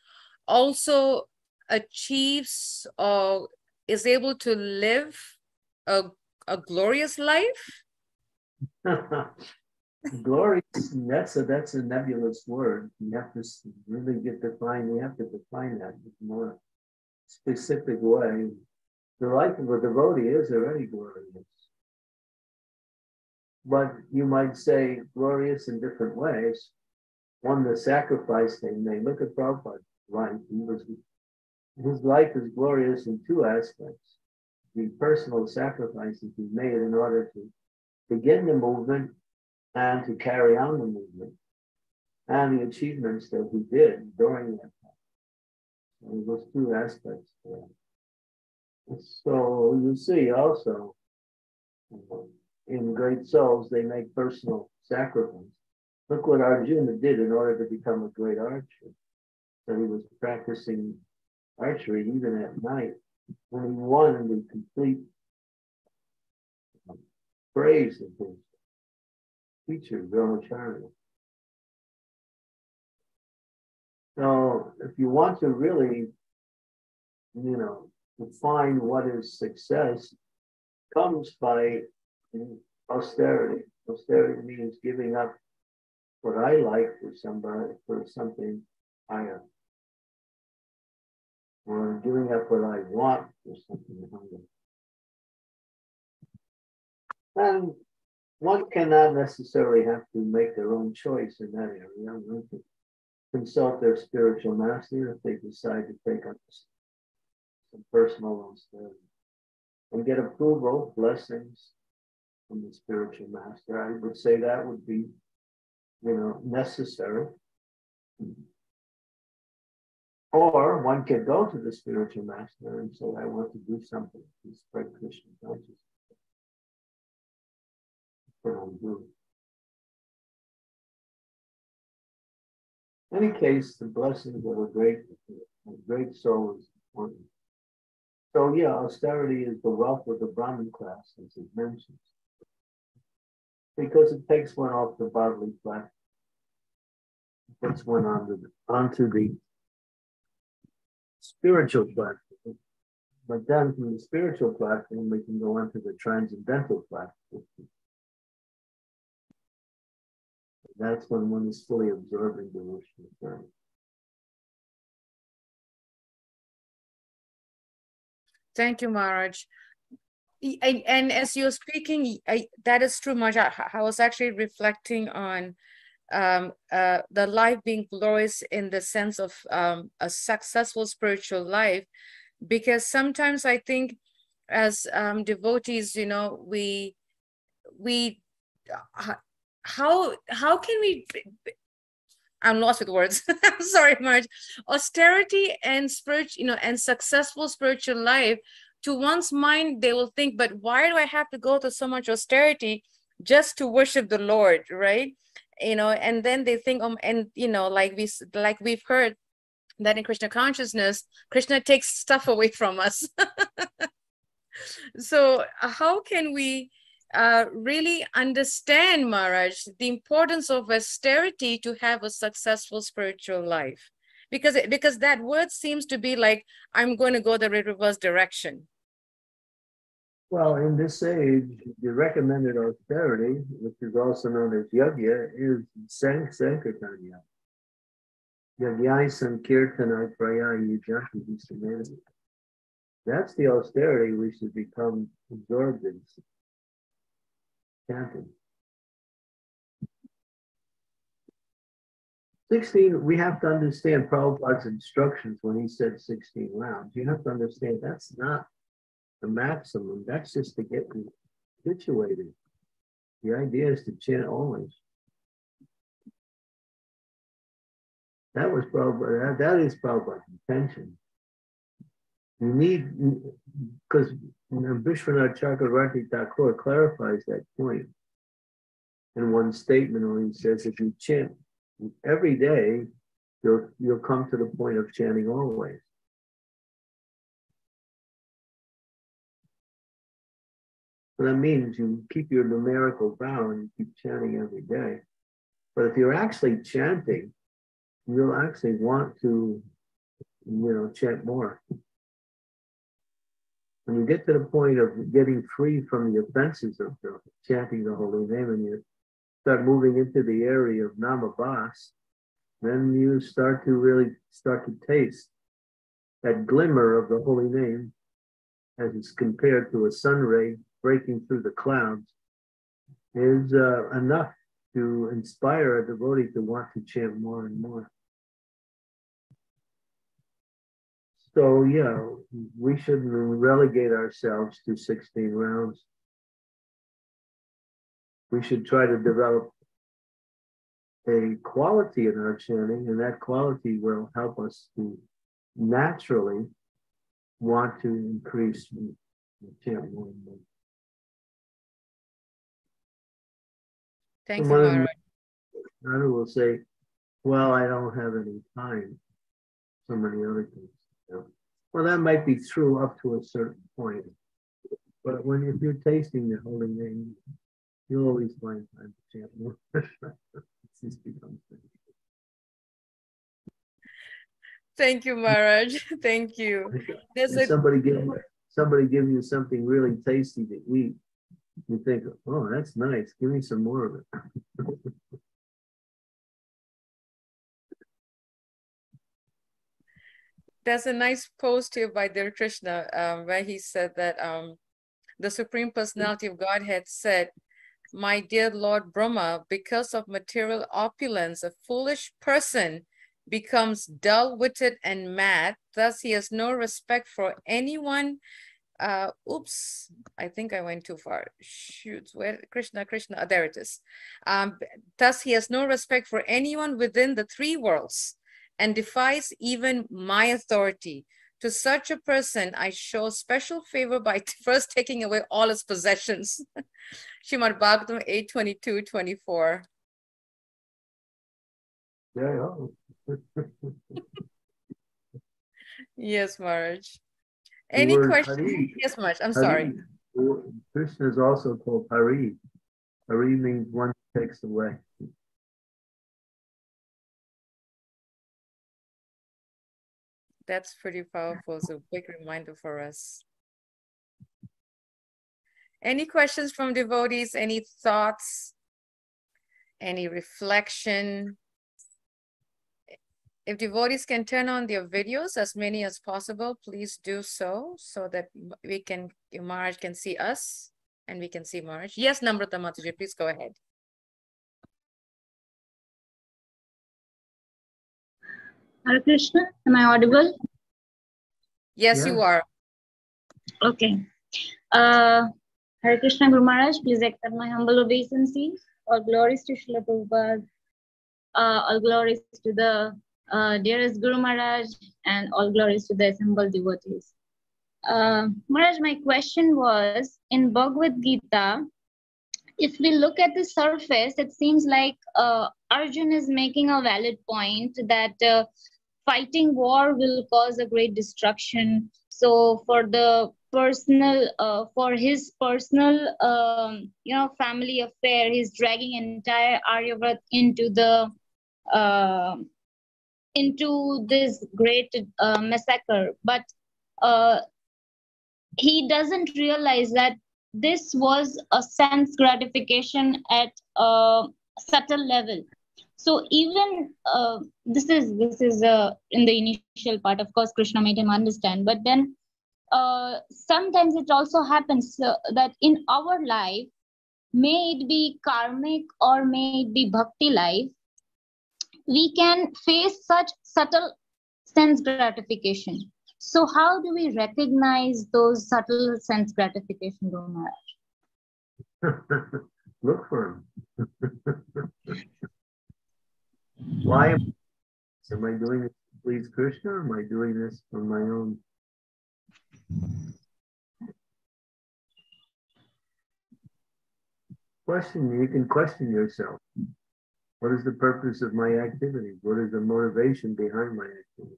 also achieves or is able to live a glorious life? Glorious, that's a nebulous word. You have to really define that in a more specific way. The life of a devotee is already glorious. But you might say glorious in different ways. One, the sacrifice they made. Look at Prabhupada's life. His life is glorious in two aspects. The personal sacrifices he made in order to begin the movement and to carry on the movement, and the achievements that he did during that time. So those two aspects there. So you see also, in great souls, they make personal sacrifice. Look what Arjuna did in order to become a great archer. So he was practicing archery even at night. When he won the complete praise of his teacher, Dronacharya. So if you want to really, define what is success, comes by austerity. Austerity means giving up what I like for somebody, for something higher. Or giving up what I want for something higher. And one cannot necessarily have to make their own choice in that area. One can consult their spiritual master if they decide to take up some personal austerity. And get approval, blessings, from the spiritual master. I would say that would be, necessary. Or one could go to the spiritual master and say, I want to do something to spread Krishna consciousness. That's what I'm doing. In any case, the blessings of a great soul is important. So yeah, austerity is the wealth of the Brahmin class, as it mentions. Because it takes one off the bodily platform. It puts one onto the spiritual platform. But then from the spiritual platform, we can go onto the transcendental platform. That's when one is fully observing devotional service. Thank you, Maharaj. And as you're speaking, that is true, Maharaj. I was actually reflecting on the life being glorious in the sense of a successful spiritual life, because sometimes I think as devotees, you know, how can we? I'm lost with words. I'm sorry, Maharaj. Austerity and spirit, you know, and successful spiritual life. To one's mind, they will think, but why do I have to go to so much austerity just to worship the Lord, right? You know, and then they think, and you know, like we've heard that in Krishna consciousness, Krishna takes stuff away from us. So how can we really understand, Maharaj, the importance of austerity to have a successful spiritual life? Because that word seems to be like, I'm going to go the reverse direction. Well, in this age, the recommended austerity, which is also known as yajna, is sankirtanya. Yajnai sankirtana praya yajnati visamanam. That's the austerity we should become absorbed in. Chanting. 16, we have to understand Prabhupada's instructions when he said 16 rounds. You have to understand that's not the maximum. That's just to get you situated. The idea is to chant always. That was Prabhupada. That is Prabhupada's intention. You need, because Vishwanath Chakravarti Thakur clarifies that point in one statement where he says, if you chant every day, you'll come to the point of chanting always. So that means you keep your numerical vow and you keep chanting every day. But if you're actually chanting, you'll actually want to, you know, chant more. When you get to the point of getting free from the offenses of chanting the holy name and you start moving into the area of namabhas, then you start to really start to taste that glimmer of the holy name as it's compared to a sun ray breaking through the clouds is enough to inspire a devotee to want to chant more and more. So yeah, we shouldn't relegate ourselves to 16 rounds. We should try to develop a quality in our chanting, and that quality will help us to naturally want to increase the chant more and more. Thanks, Maharaj. Another will say, well, I don't have any time. So many other things. Yeah. Well, that might be true up to a certain point. But when if you're tasting the holy name, you'll always find time to chant more. Thank you, Maharaj. Thank you. Somebody give you something really tasty to eat. You think, oh, that's nice. Give me some more of it. There's a nice post here by Dear Krishna where he said that the Supreme Personality of Godhead said, "My dear Lord Brahma, because of material opulence, a foolish person becomes dull-witted and mad. Thus, he has no respect for anyone." Oops, I think I went too far. Shoot, where Krishna? Oh, there it is. Thus, he has no respect for anyone within the three worlds and defies even my authority. To such a person, I show special favor by first taking away all his possessions. Srimad Bhagavatam 8:22-24. Yeah. Yes, Maharaj. Any questions? Hari. Yes, Maharaj. I'm sorry. Krishna is also called Hari. Hari means one takes away. That's pretty powerful. It's a big reminder for us. Any questions from devotees? Any thoughts? any reflection. If devotees can turn on their videos, as many as possible, please do so, so that we can, Maharaj can see us and we can see Maharaj. Yes, Namrata Mataji, please go ahead. Hare Krishna, am I audible? Yes, yeah. You are. Okay. Hare Krishna Guru Maharaj, please accept my humble obeisances. All glories to Srila Prabhupada. All glories to the dearest Guru Maharaj, and all glories to the assembled devotees. Maharaj, my question was, in Bhagavad Gita, if we look at the surface, it seems like Arjuna is making a valid point that fighting war will cause a great destruction. So for the personal, for his personal, family affair, he's dragging entire Aryavrat into this great massacre. But he doesn't realize that this was a sense gratification at a subtle level. So even this is in the initial part, of course, Krishna made him understand. But then sometimes it also happens that in our life, may it be karmic or may it be bhakti life, we can face such subtle sense gratification. So how do we recognize those subtle sense gratification, Guru Maharaj? Look for them. Why am I doing this to please Krishna, or am I doing this for my own? Question, you can question yourself. What is the purpose of my activity? What is the motivation behind my activity?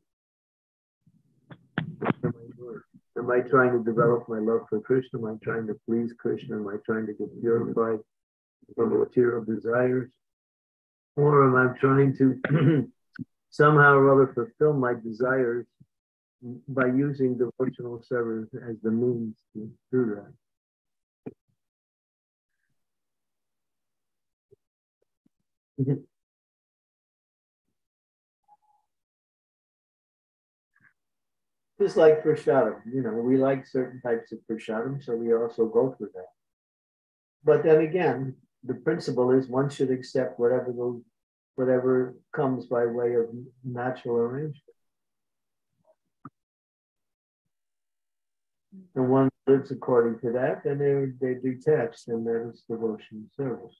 Am I trying to develop my love for Krishna? Am I trying to please Krishna? Am I trying to get purified from material desires? Or am I trying to somehow or other fulfill my desires by using devotional service as the means to do that? Just like prasadam, we like certain types of prasadam, so we also go through that. But then again, the principle is one should accept whatever comes by way of natural arrangement. And one lives according to that, then they're detached, and that is devotion service.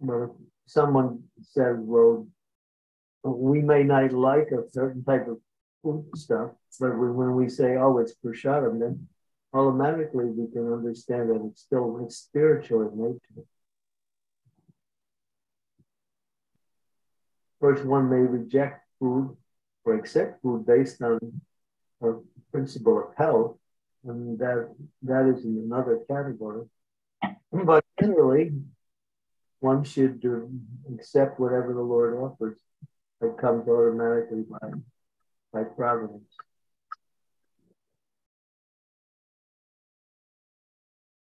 But if someone says, well, we may not like a certain type of food stuff, but when we say, oh, it's prasadam, then automatically we can understand that it's spiritual in nature. First, one may reject food or accept food based on a principle of health, and that is in another category. But generally, one should accept whatever the Lord offers that comes automatically by providence.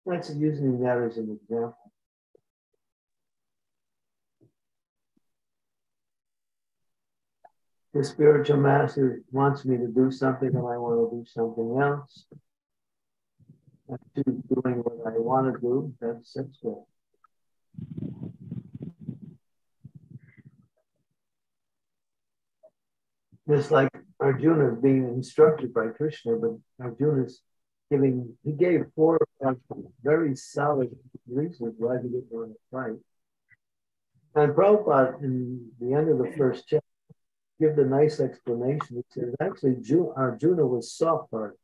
That's using that as an example. The spiritual master wants me to do something, and I want to do something else. I'm just doing what I want to do. That's sexual. Just like Arjuna is being instructed by Krishna, but Arjuna's he gave 4 or 5 very solid reasons why he didn't want to fight. And Prabhupada, in the end of the first chapter, gives a nice explanation. He says, actually, Arjuna was soft-hearted.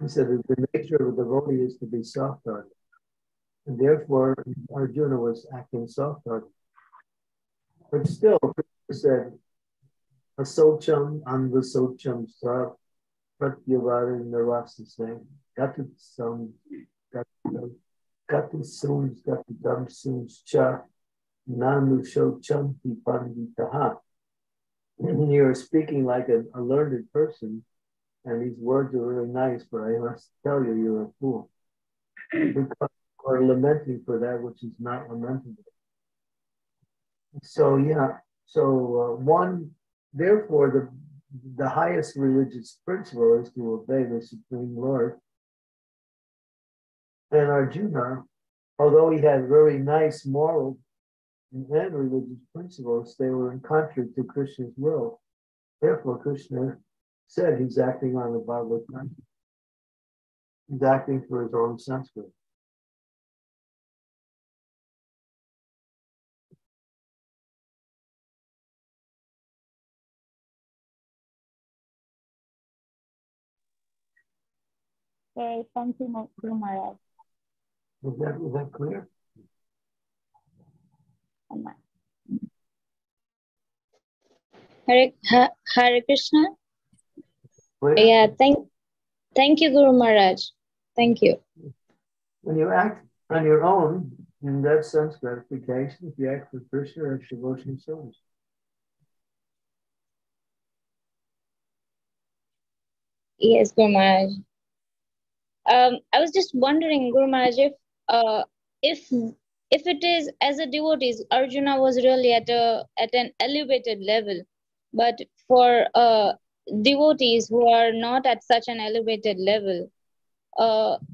He said that the nature of a devotee is to be soft-hearted. And therefore, Arjuna was acting soft-hearted. But still, Krishna said, asocham anvasocham sarva pratyavara narasasam gatusam gatusum gatudamsum cha nanushocam pipanditaha. You're speaking like a learned person, and these words are really nice, but I must tell you, you're a fool. Because you are lamenting for that which is not lamentable. So yeah, so one, therefore the highest religious principle is to obey the Supreme Lord. And Arjuna, although he had very nice moral and religious principles, they were in contrary to Krishna's will. Therefore, Krishna said he's acting on the Bhagavad Gita. He's acting for his own senses. Okay, thank you, Maharaj. Was that clear? Hare Krishna. Clear? Yeah, thank you, Guru Maharaj. Thank you. When you act on your own, in that sense gratification, if you act for Krishna, it's devotional service. Yes, Guru Maharaj. I was just wondering, Guru Maharaj, if it is as a devotee, Arjuna was really at an elevated level, but for devotees who are not at such an elevated level,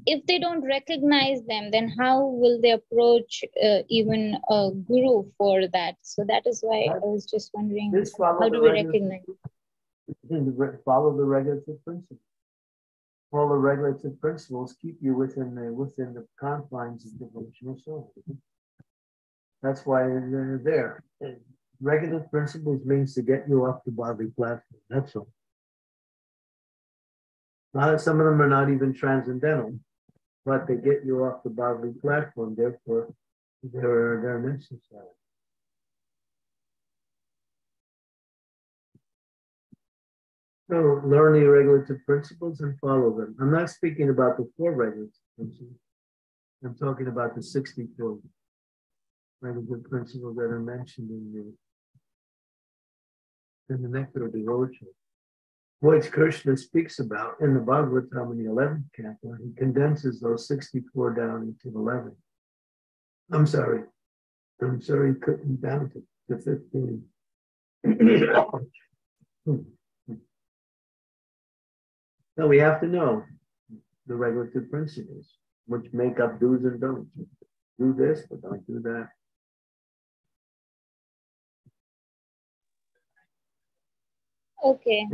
if they don't recognize them, then how will they approach even a guru for that? So that is why I was just wondering, how do we recognize? Follow the regulative principle. All the regulative principles keep you within the confines of devotional service. That's why they're there. Regulative principles means to get you off the bodily platform. That's all. Now, some of them are not even transcendental, but they get you off the bodily platform. Therefore, they're necessary. So learn the regulative principles and follow them. I'm not speaking about the 4 regulative principles. I'm talking about the 64 regulative principles that are mentioned in the nectar of devotion, which Krishna speaks about in the Bhagavatam in the 11th canto. He condenses those 64 down into 11. I'm sorry, couldn't down to 15. So we have to know the regulative principles, which make up do's and don'ts. Do this, but don't do that. Okay.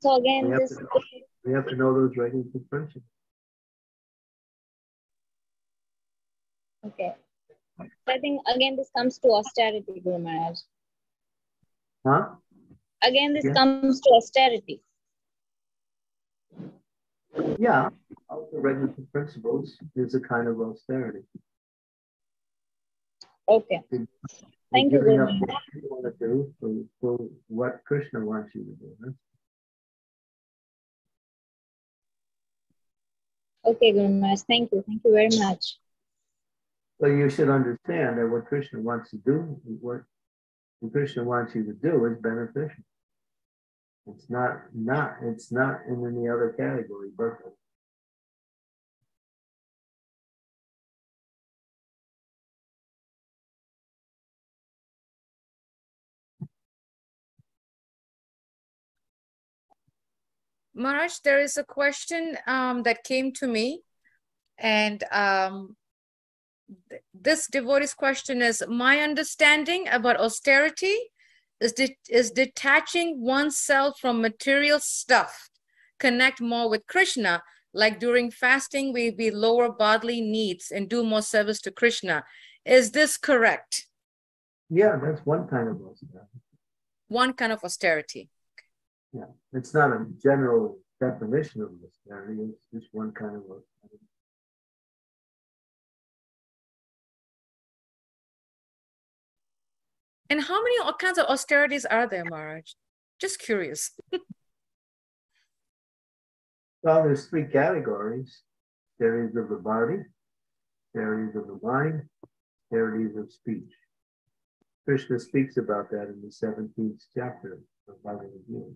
So again, we have to know those regulative principles. Okay. So I think again this comes to austerity, Guru Maharaj. Huh? Again, this comes to austerity. Yeah, all the regulative principles is a kind of austerity. Okay. Thank you very much. What you want to do for what Krishna wants you to do. Huh? Okay, Guru Maharaj. Thank you. Thank you very much. So you should understand that what Krishna wants to do, what Krishna wants you to do, is beneficial. It's not in any other category, perfect. Maharaj, there is a question that came to me, and this devotee's question is, my understanding about austerity is detaching oneself from material stuff, connect more with Krishna. Like during fasting, we lower bodily needs and do more service to Krishna. Is this correct? Yeah, that's one kind of austerity. One kind of austerity. Yeah, it's not a general definition of austerity. It's just one kind of austerity. And how many kinds of austerities are there, Maharaj? Just curious. Well, there's 3 categories. There is of the body, there is of the mind, there is of speech. Krishna speaks about that in the 17th chapter of Bhagavad Gita.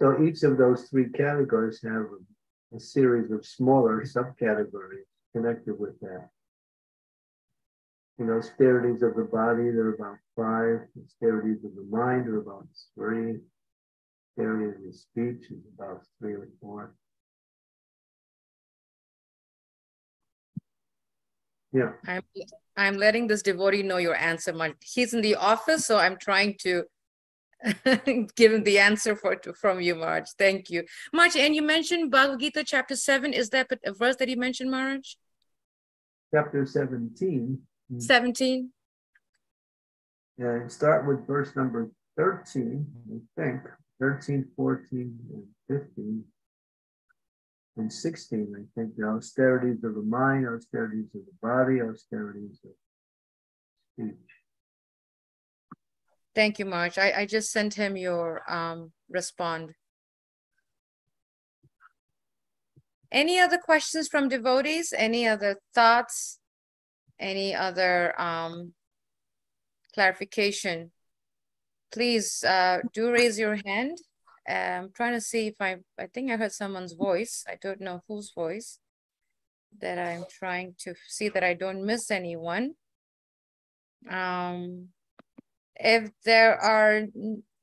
So each of those 3 categories have a series of smaller subcategories connected with that. austerities of the body, there are about 5. Austerities of the mind are about 3. Austerity of the speech is about 3 or 4. Yeah. I'm letting this devotee know your answer. He's in the office, so I'm trying to give him the answer from you, Maharaj. Thank you. Maharaj, and you mentioned Bhagavad Gita chapter 7. Is that a verse that you mentioned, Maharaj? Chapter 17. 17. Yeah, start with verse number 13, I think. 13, 14, and 15. And 16, I think, the austerities of the mind, austerities of the body, austerities of speech. Thank you, Maharaj. I just sent him your respond. Any other questions from devotees? Any other thoughts? Any other clarification? Please do raise your hand. I'm trying to see if I think I heard someone's voice. I don't know whose voice, that I'm trying to see that I don't miss anyone. If there are,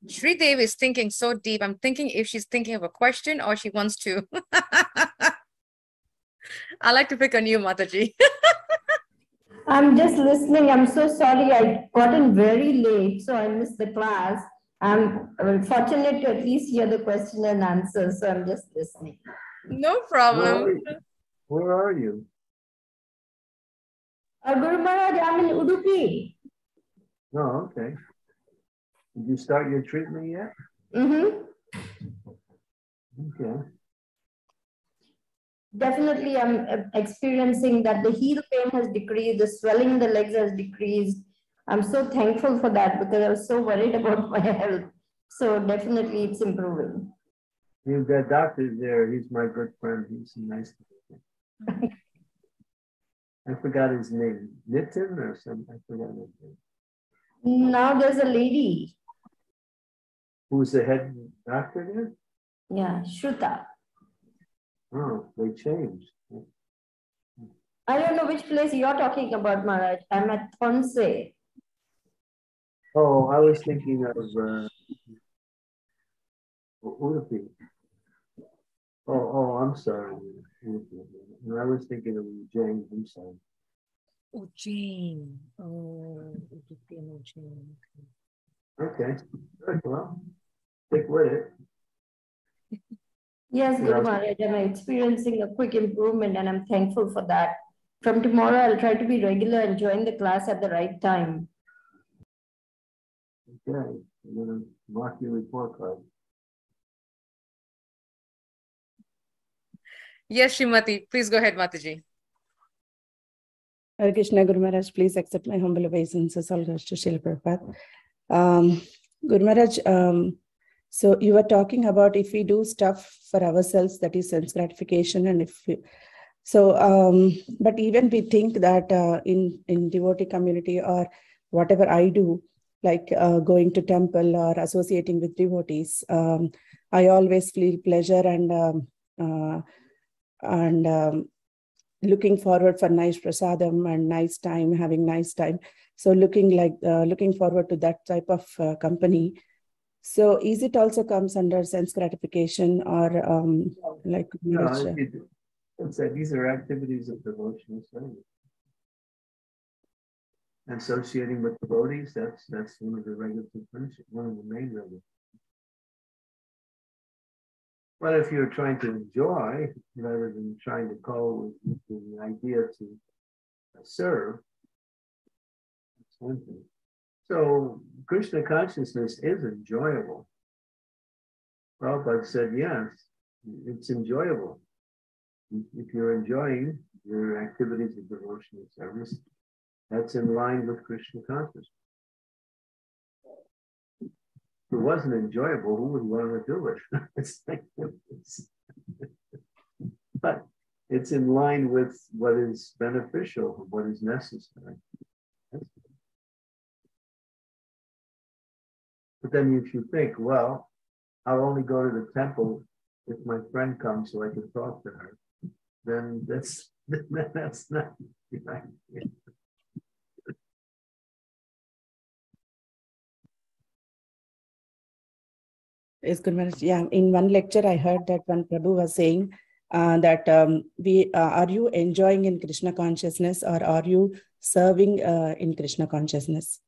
Sri Devi is thinking so deep. I'm thinking if she's thinking of a question or she wants to. I like to pick on you, Mataji. I'm just listening. I'm so sorry. I got in very late, so I missed the class. I'm fortunate to at least hear the question and answer, so I'm just listening. No problem. Where are you? Guru Maharaj, I'm in Ulupi. Oh, okay. Did you start your treatment yet? Mm-hmm. Okay. Definitely, I'm experiencing that the heel pain has decreased, the swelling in the legs has decreased. I'm so thankful for that because I was so worried about my health. So definitely it's improving. You've got doctors there. He's my good friend. He's nice to me. I forgot his name. Nitin or something? I forgot his name. Now there's a lady. Who's the head doctor there? Yeah, Shruta. Oh, they changed. I don't know which place you're talking about, Maharaj. I'm at Ponce. Oh, I was thinking of Ulupi. Oh, I'm sorry. I was thinking of James. I'm sorry. Oh, James. Oh, James. Okay. Good. Well, stick with it. Yes, Guru Maharaj. I'm experiencing a quick improvement, and I'm thankful for that. From tomorrow, I'll try to be regular and join the class at the right time. Okay, I'm going to mark your report card. Yes, Shrimati. Please go ahead, Mataji. Hare Krishna, Guru Maharaj, please accept my humble obeisances. All goes to Srila Prabhupada. Guru Maharaj, so you were talking about if we do stuff for ourselves, that is sense gratification, and if we, so, but even we think that in devotee community or whatever I do, like going to temple or associating with devotees, I always feel pleasure and looking forward for nice prasadam and nice time, having nice time. So looking forward to that type of company. So is it also comes under sense gratification or like? No, these are activities of devotional service. Associating with devotees, that's one of the regulative principles, one of the main regulative. But if you're trying to enjoy rather than trying to call with the idea to serve, that's one thing. So Krishna consciousness is enjoyable. Prabhupada said, yes, it's enjoyable. If you're enjoying your activities of devotional service, that's in line with Krishna consciousness. If it wasn't enjoyable, who would want to do it? But it's in line with what is beneficial, what is necessary. But then if you think, well, I'll only go to the temple if my friend comes so I can talk to her, then that's not the idea. Is good, Maharaj. Yeah, in one lecture I heard that one Prabhu was saying that are you enjoying in Krishna consciousness or are you serving in Krishna consciousness?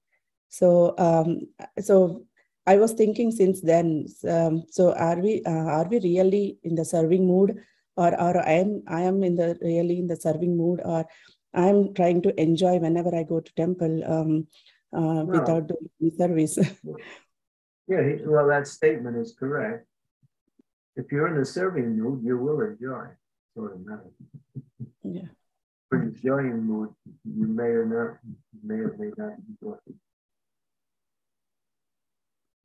So, so I was thinking since then. So, are we really in the serving mood, or I am in the really in the serving mood, or I am trying to enjoy whenever I go to temple without doing service. Yeah, well, that statement is correct. If you're in the serving mood, you will enjoy. Sort of matter. Yeah. If you're in the enjoying mood, you may or may not enjoy it.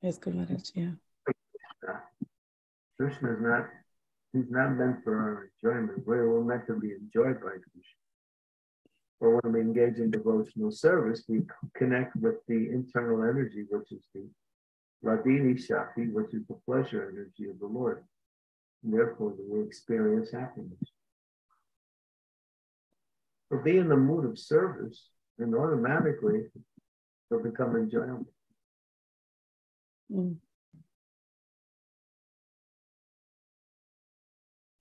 Yes, good, Maharaj. Yeah. Krishna is not. He's not meant for our enjoyment. We're meant to be enjoyed by Krishna. Or when we engage in devotional service, we connect with the internal energy, which is the Radini Shakti, which is the pleasure energy of the Lord. And therefore, we experience happiness. So be in the mood of service, and automatically it'll become enjoyable. Mm.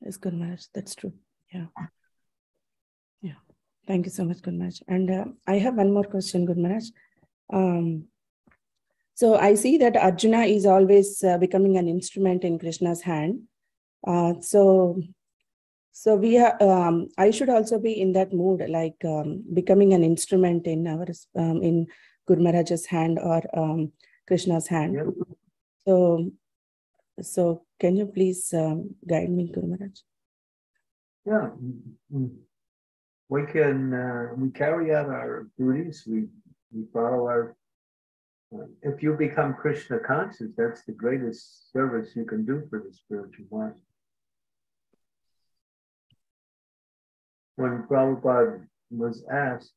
That's good, Maharaj. That's true. Yeah. Yeah. Thank you so much, Guru Maharaj. And I have one more question, Guru Maharaj. So I see that Arjuna is always becoming an instrument in Krishna's hand. So we have. I should also be in that mood, like becoming an instrument in our in Guru Maharaj's hand or Krishna's hand. Yep. So can you please guide me, Guru Maharaj? Yeah, we can. We carry out our duties. We follow our. If you become Krishna conscious, that's the greatest service you can do for the spiritual life. When Prabhupada was asked,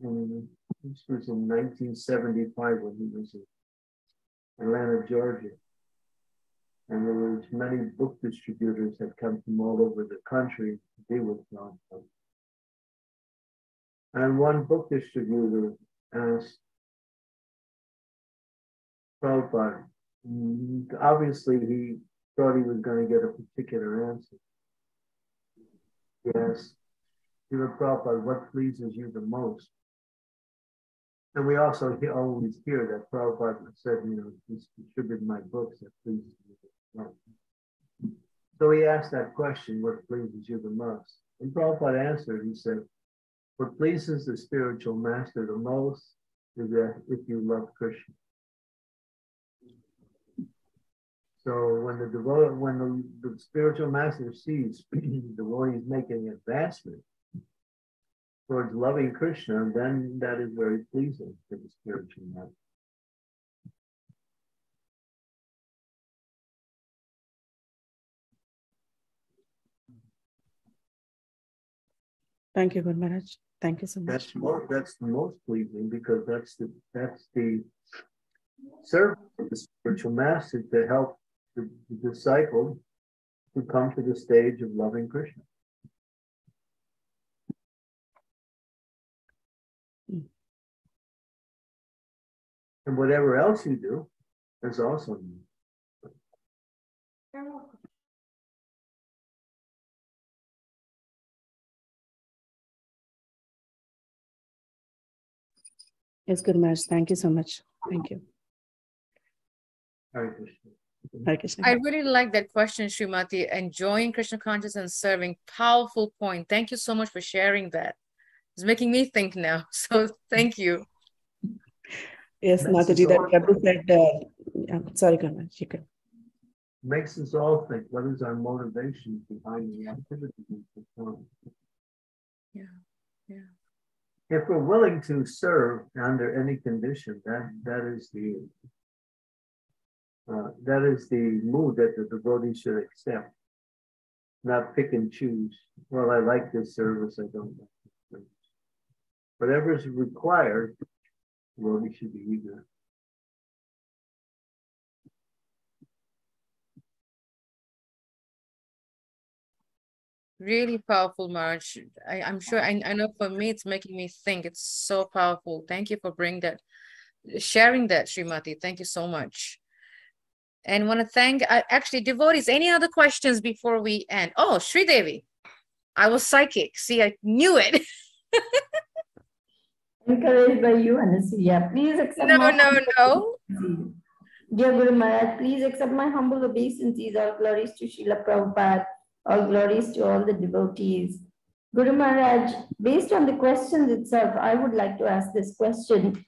this was in 1975 when he was in Atlanta, Georgia, and there was many book distributors that come from all over the country to deal with Prabhupada. And one book distributor asked, Prabhupada, obviously he thought he was going to get a particular answer. Yes, Srila Prabhupada, what pleases you the most? And we also always hear that Prabhupada said, you know, distribute my books that pleases you the most. So he asked that question, what pleases you the most? And Prabhupada answered, he said, what pleases the spiritual master the most is that if you love Krishna. So when the spiritual master sees the world is making advancement towards loving Krishna, then that is very pleasing to the spiritual master. Thank you, Guru Maharaj. Thank you so much. That's the most pleasing because that's the service of the spiritual master to help the disciple to come to the stage of loving Krishna. Mm. And whatever else you do is also new. Yes, Guru Maharaj. Thank you so much. Thank you. I really like that question, Srimati. Enjoying Krishna consciousness and serving. Powerful point. Thank you so much for sharing that. It's making me think now. So thank you. Yes, Mataji, that Prabhu said, I'm sorry, Karma, she could. Makes us all think, what is our motivation behind the activity we perform? Yeah, yeah. If we're willing to serve under any condition, that is the mood that the devotee should accept, not pick and choose. Well, I like this service, I don't like this service. Whatever is required, the devotee should be eager. Really powerful, Maharaj. I'm sure, I know for me, it's making me think. It's so powerful. Thank you for sharing that, Srimati. Thank you so much. and want to thank actually devotees. Any other questions before we end? Oh, Sri Devi, I was psychic. See, I knew it. Encouraged by you, Anasuya. Please accept. No. Dear Guru Maharaj, please accept my humble obeisances. All glories to Srila Prabhupada. All glories to all the devotees. Guru Maharaj, based on the questions itself, I would like to ask this question.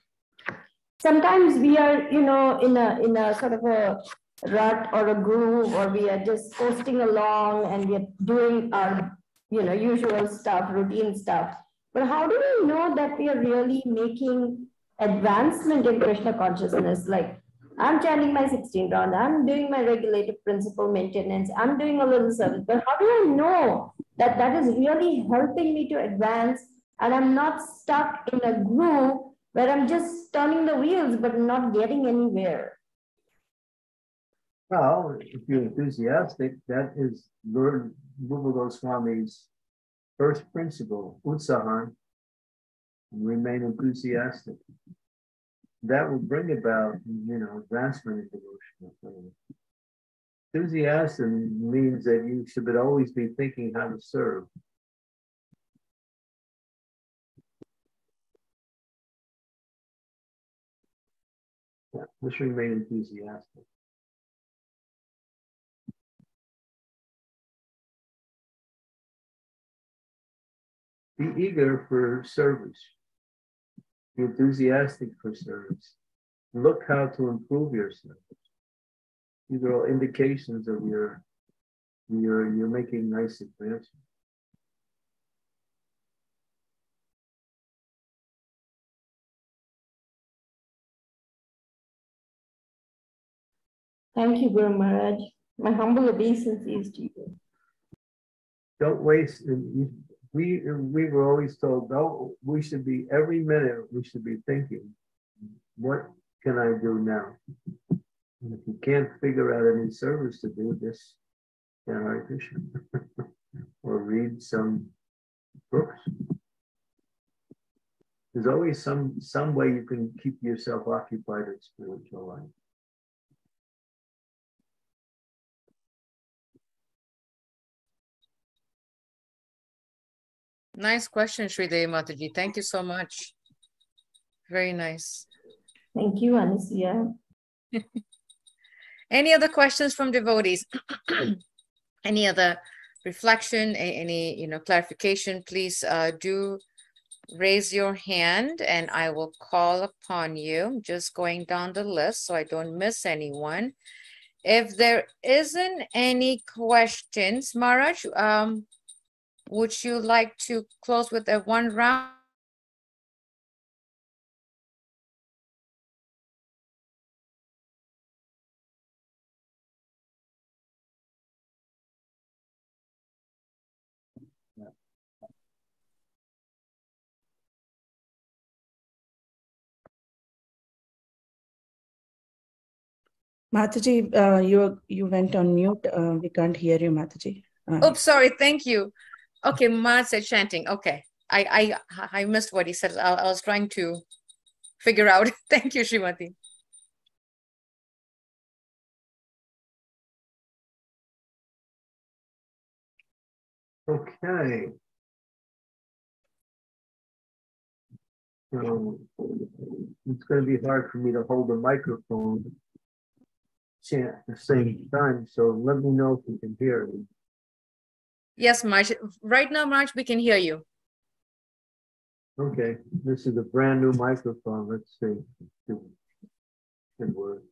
Sometimes we are, you know, in a sort of a rut or a groove, or we are just coasting along and we are doing our, you know, usual stuff, routine stuff. But how do we know that we are really making advancement in Krishna consciousness? Like, I'm chanting my 16th round, I'm doing my regulative principle maintenance, I'm doing a little service, but how do I know that that is really helping me to advance and I'm not stuck in a groove where I'm just turning the wheels but not getting anywhere? Well, if you're enthusiastic, that is Lord Rupa Goswami's first principle, Utsahan, remain enthusiastic. That will bring about, you know, advancement in devotional training. Enthusiasm means that you should always be thinking how to serve. Yeah, just remain enthusiastic. Be eager for service. Be enthusiastic for service. Look how to improve your service. These are all indications of you're making nice advancements. Thank you, Guru Maharaj. My humble obeisance is to you. Don't waste. We were always told, no, we should be, every minute we should be thinking, what can I do now? And if you can't figure out any service to do, just chant Hare Krishna or read some books. There's always some way you can keep yourself occupied in spiritual life. Nice question, Sri Devi Mataji. Thank you so much. Very nice. Thank you, Anasuya. Any other questions from devotees? Any other reflection, any, you know, clarification, please do raise your hand and I will call upon you. I'm just going down the list so I don't miss anyone. If there isn't any questions, Maharaj, would you like to close with a one round? Mataji, you went on mute. We can't hear you, Mataji. Oops, sorry. Thank you. Okay, Maharaj said chanting. Okay, I missed what he said. I was trying to figure out. Thank you, Srimati. Okay. So it's going to be hard for me to hold the microphone chant at the same time. So let me know if you can hear me. Yes, Maharaj. Right now, Maharaj, we can hear you. Okay, this is a brand new microphone. Let's see. Good word.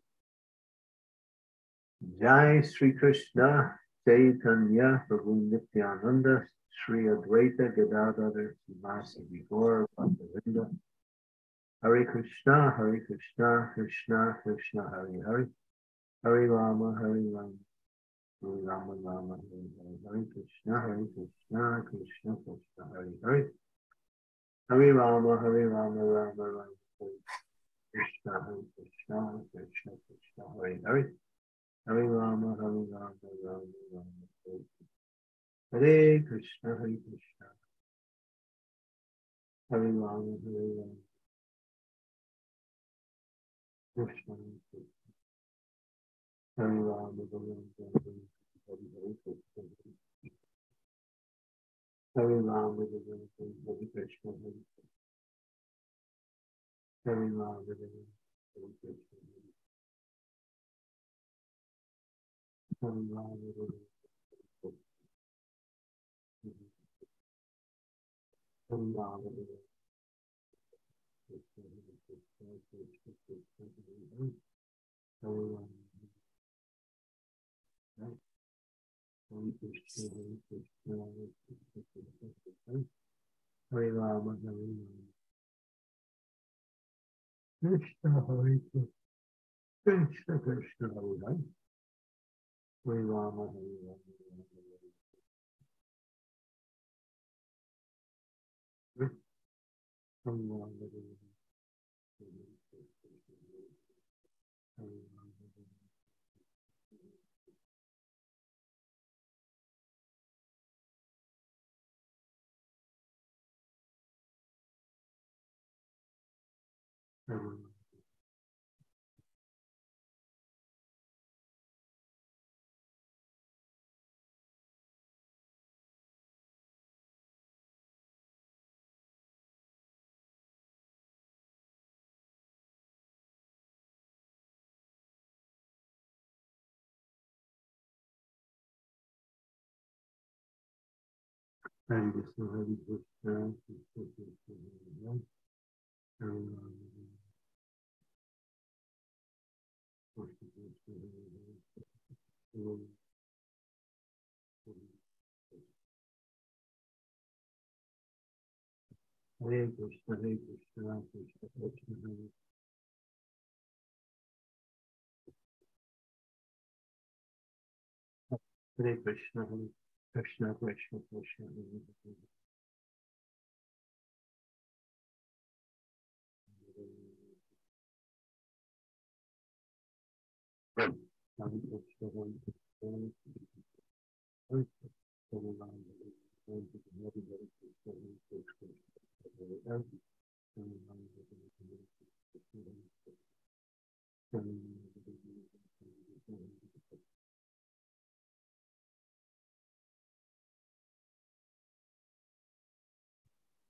Jai Sri Krishna, Chaitanya, Prabhu Nityananda, Sri Advaita, Gadadhara, Sivasi, Vigor, Bhaktavinda. Hare Krishna, Hare Krishna, Krishna, Krishna, Hare Hare. Hare Rama, Hare Rama. Rama Rama Hare Krishna Krishna Krishna Hare Hare Hare Rama Rama Rama Hare Krishna Krishna Krishna Hare Hare Hare Rama Rama Rama Hare Krishna Hare Krishna Hare Rama Krishna Krishna Hare Krishna, Krishna Krishna, Krishna Hare.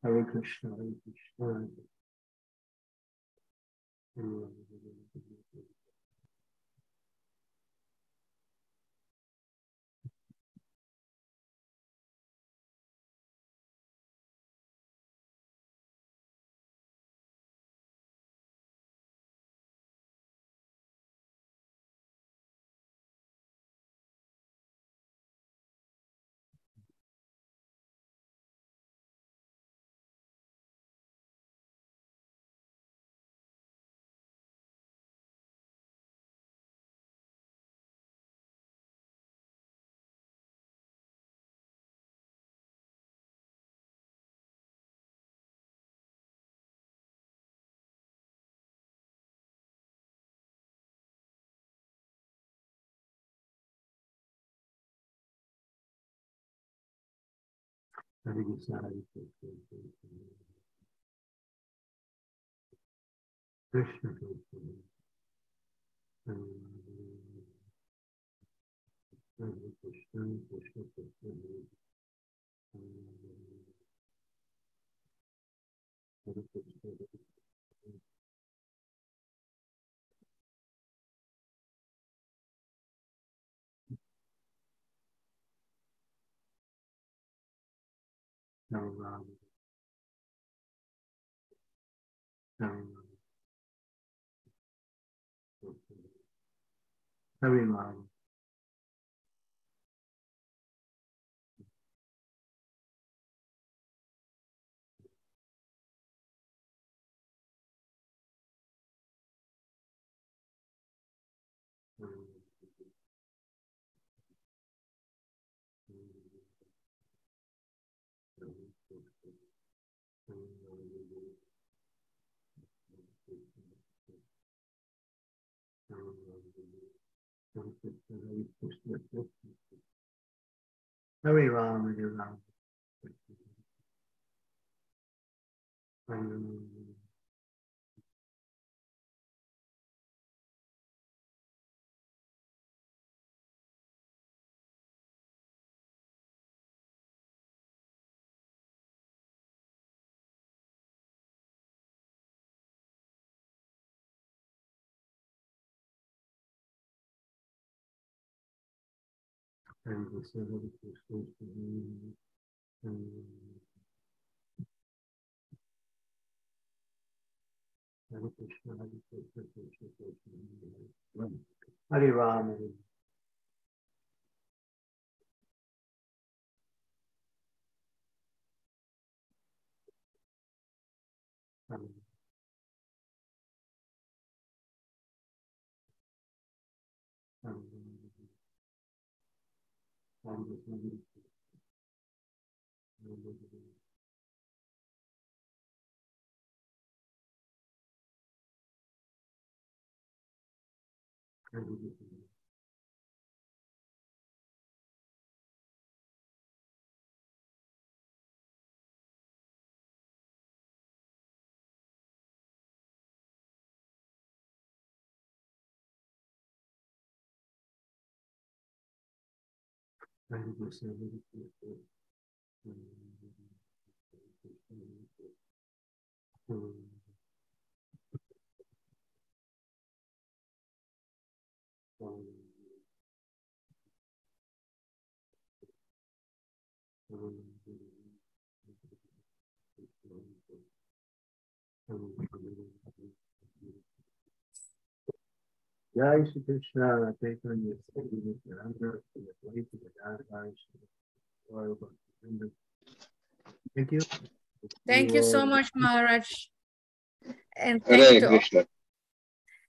Hare Krishna, Hare Krishna. and the seven Krishnas to him. Hare Krishna, Hare Krishna, Krishna Krishna, Hare Rama. Jai Shri Krishna, Chaitanya, Sri Chaitanya, the thank you. Thank you so much, Maharaj. And thank Hare you to Krishna. All,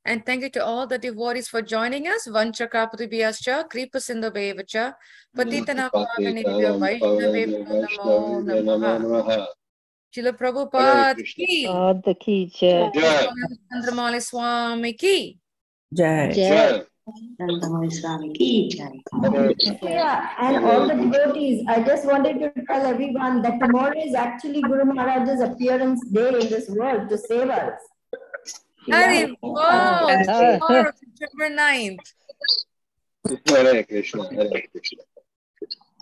and thank you to all the devotees for joining us. Vanchakapribhyascha, kripasindabevacha, patitanapavanitabhyo vaishnavebhyo namo namaha. Srila Prabhupada ki. Candramauli Swami ki. Jai. Jai. Jai. Jai. Yeah, and all the devotees, I just wanted to tell everyone that tomorrow is actually Guru Maharaj's appearance day in this world to save us. Yeah. Wow. Tomorrow, September 9th. Hare Krishna, Hare Krishna.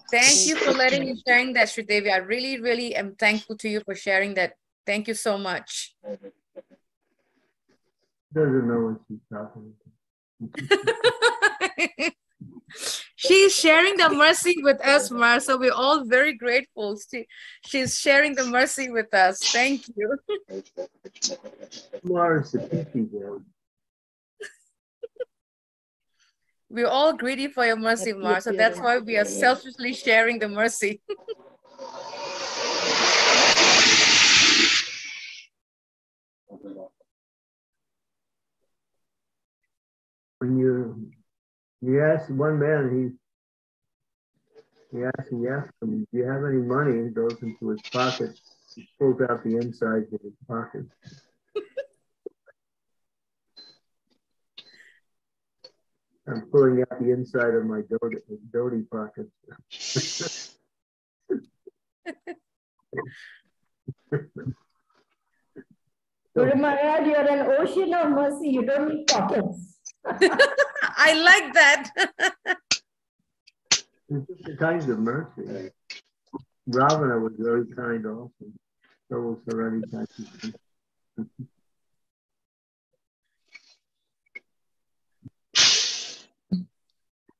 Thank you for letting me sharing that, Sri Devi. I really, really am thankful to you for sharing that. Thank you so much. Doesn't know what she's talking about. She's sharing the mercy with us, Mar, so we're all very grateful. She's sharing the mercy with us. Thank you. Mara's a picky girl. We're all greedy for your mercy, Mar, so that's why we are selfishly sharing the mercy. When you ask one man, he asked him, do you have any money? He goes into his pocket, he pulls out the insides of his pocket. I'm pulling out the inside of my dhoti pocket. Guru Maharaj, you're an ocean of mercy. You don't need pockets. I like that. It's just the kinds of mercy. Ravana was very kind also. So was Sarani Tati.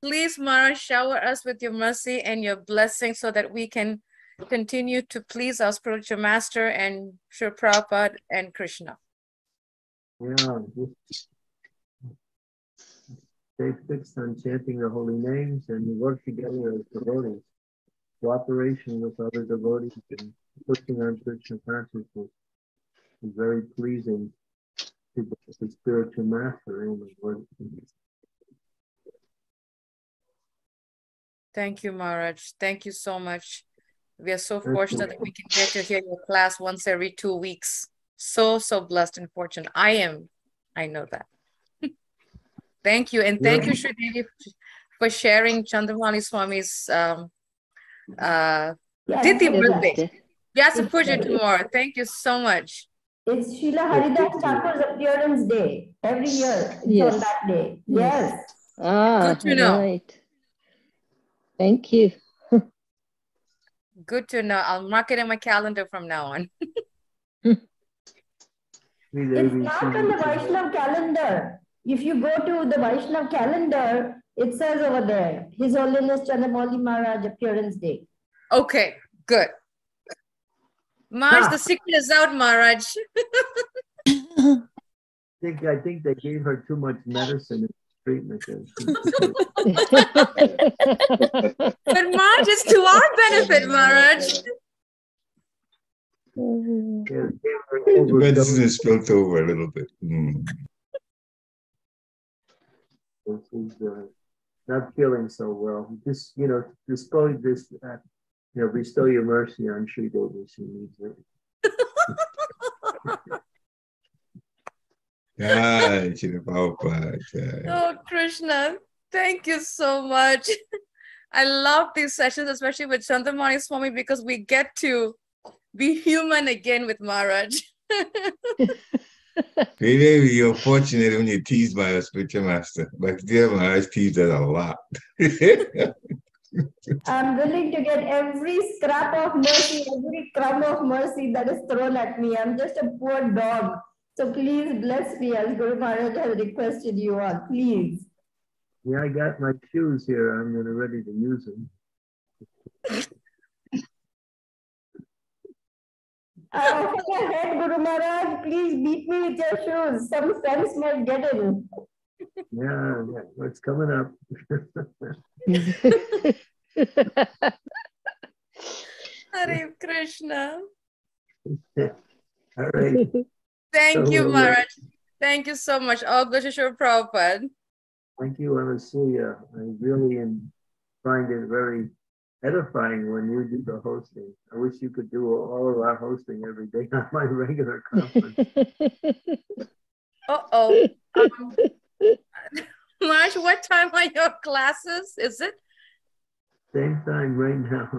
Please, Mara, shower us with your mercy and your blessing so that we can continue to please our spiritual master and Sri Prabhupada and Krishna. Yeah. Stay fixed on chanting the holy names and work together as devotees. Cooperation with other devotees and pushing on Krishna consciousness is very pleasing to the spiritual master and the Lord. Thank you, Maharaj. Thank you so much. We are so fortunate that we can get to hear your class once every 2 weeks. So blessed and fortunate. I am. I know that. Thank you, and thank you, Sri Devi, for sharing Chandramauli Swami's Diti birthday. Yes, a puja tomorrow. Thank you so much. It's Srila Haridas Thakur's appearance day every year. Yes. On that day. Yes. Ah, good to know. Right. Thank you. Good to know. I'll mark it in my calendar from now on. It's not on the Vaishnav calendar. If you go to the Vaishnava calendar, It says over there, His Holiness Chandramauli Maharaj Appearance Day. Okay, good. Maharaj, the secret is out, Maharaj. I think they gave her too much medicine and treatment. But Maharaj, it's to our benefit, Maharaj. The medicine is spilt over a little bit. Mm. She's not feeling so well. Just, you know, dispose this, you know, bestow your mercy on Sri Devi. She needs it. Oh, Krishna, thank you so much. I love these sessions, especially with Chandramauli Swami, because we get to be human again with Maharaj. Really, you're fortunate when you're teased by a spiritual master. Like, dear Maharaj teased us a lot. I'm willing to get every scrap of mercy, every crumb of mercy that is thrown at me. I'm just a poor dog. So please bless me as Guru Maharaj has requested you all, please. Yeah, I got my cues here. I'm ready to use them. I heard Guru Maharaj, please beat me with your shoes. Some sense might get in. Yeah, what's coming up? Hare Krishna. All right. Thank you, Maharaj. Thank you so much. All good to Srila Prabhupada. Thank you, Anasuya. I really find it very edifying when you do the hosting. I wish you could do all of our hosting every day on my regular conference. Uh-oh. Maharaj, what time are your classes? Is it? Same time right now.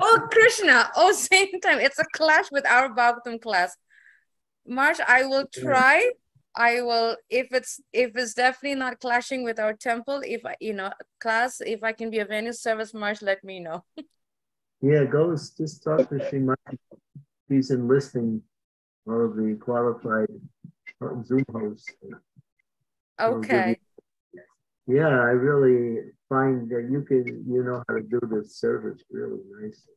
Oh, Krishna. Oh, same time. It's a clash with our Bhagavatam class. Maharaj, I will try. I will, if it's definitely not clashing with our temple, if I can be of any service, Maharaj, let me know. Yeah, go just talk to Srimad. He's enlisting all of the qualified Zoom hosts. Okay. Yeah, I really find that you know how to do this service really nicely.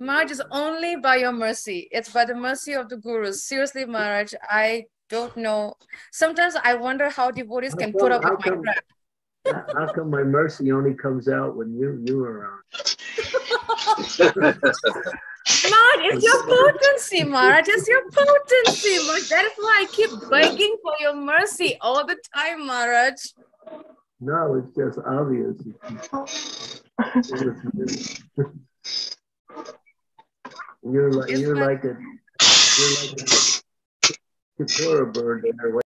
Maharaj, is only by your mercy. It's by the mercy of the Gurus. Seriously, Maharaj, I don't know. Sometimes I wonder how devotees can put up with my crap. How come my mercy only comes out when you are around? Maharaj, it's your potency, Maharaj. It's your potency, Maharaj. That is why I keep begging for your mercy all the time, Maharaj. No, it's just obvious. You're like a Ketura bird in her way.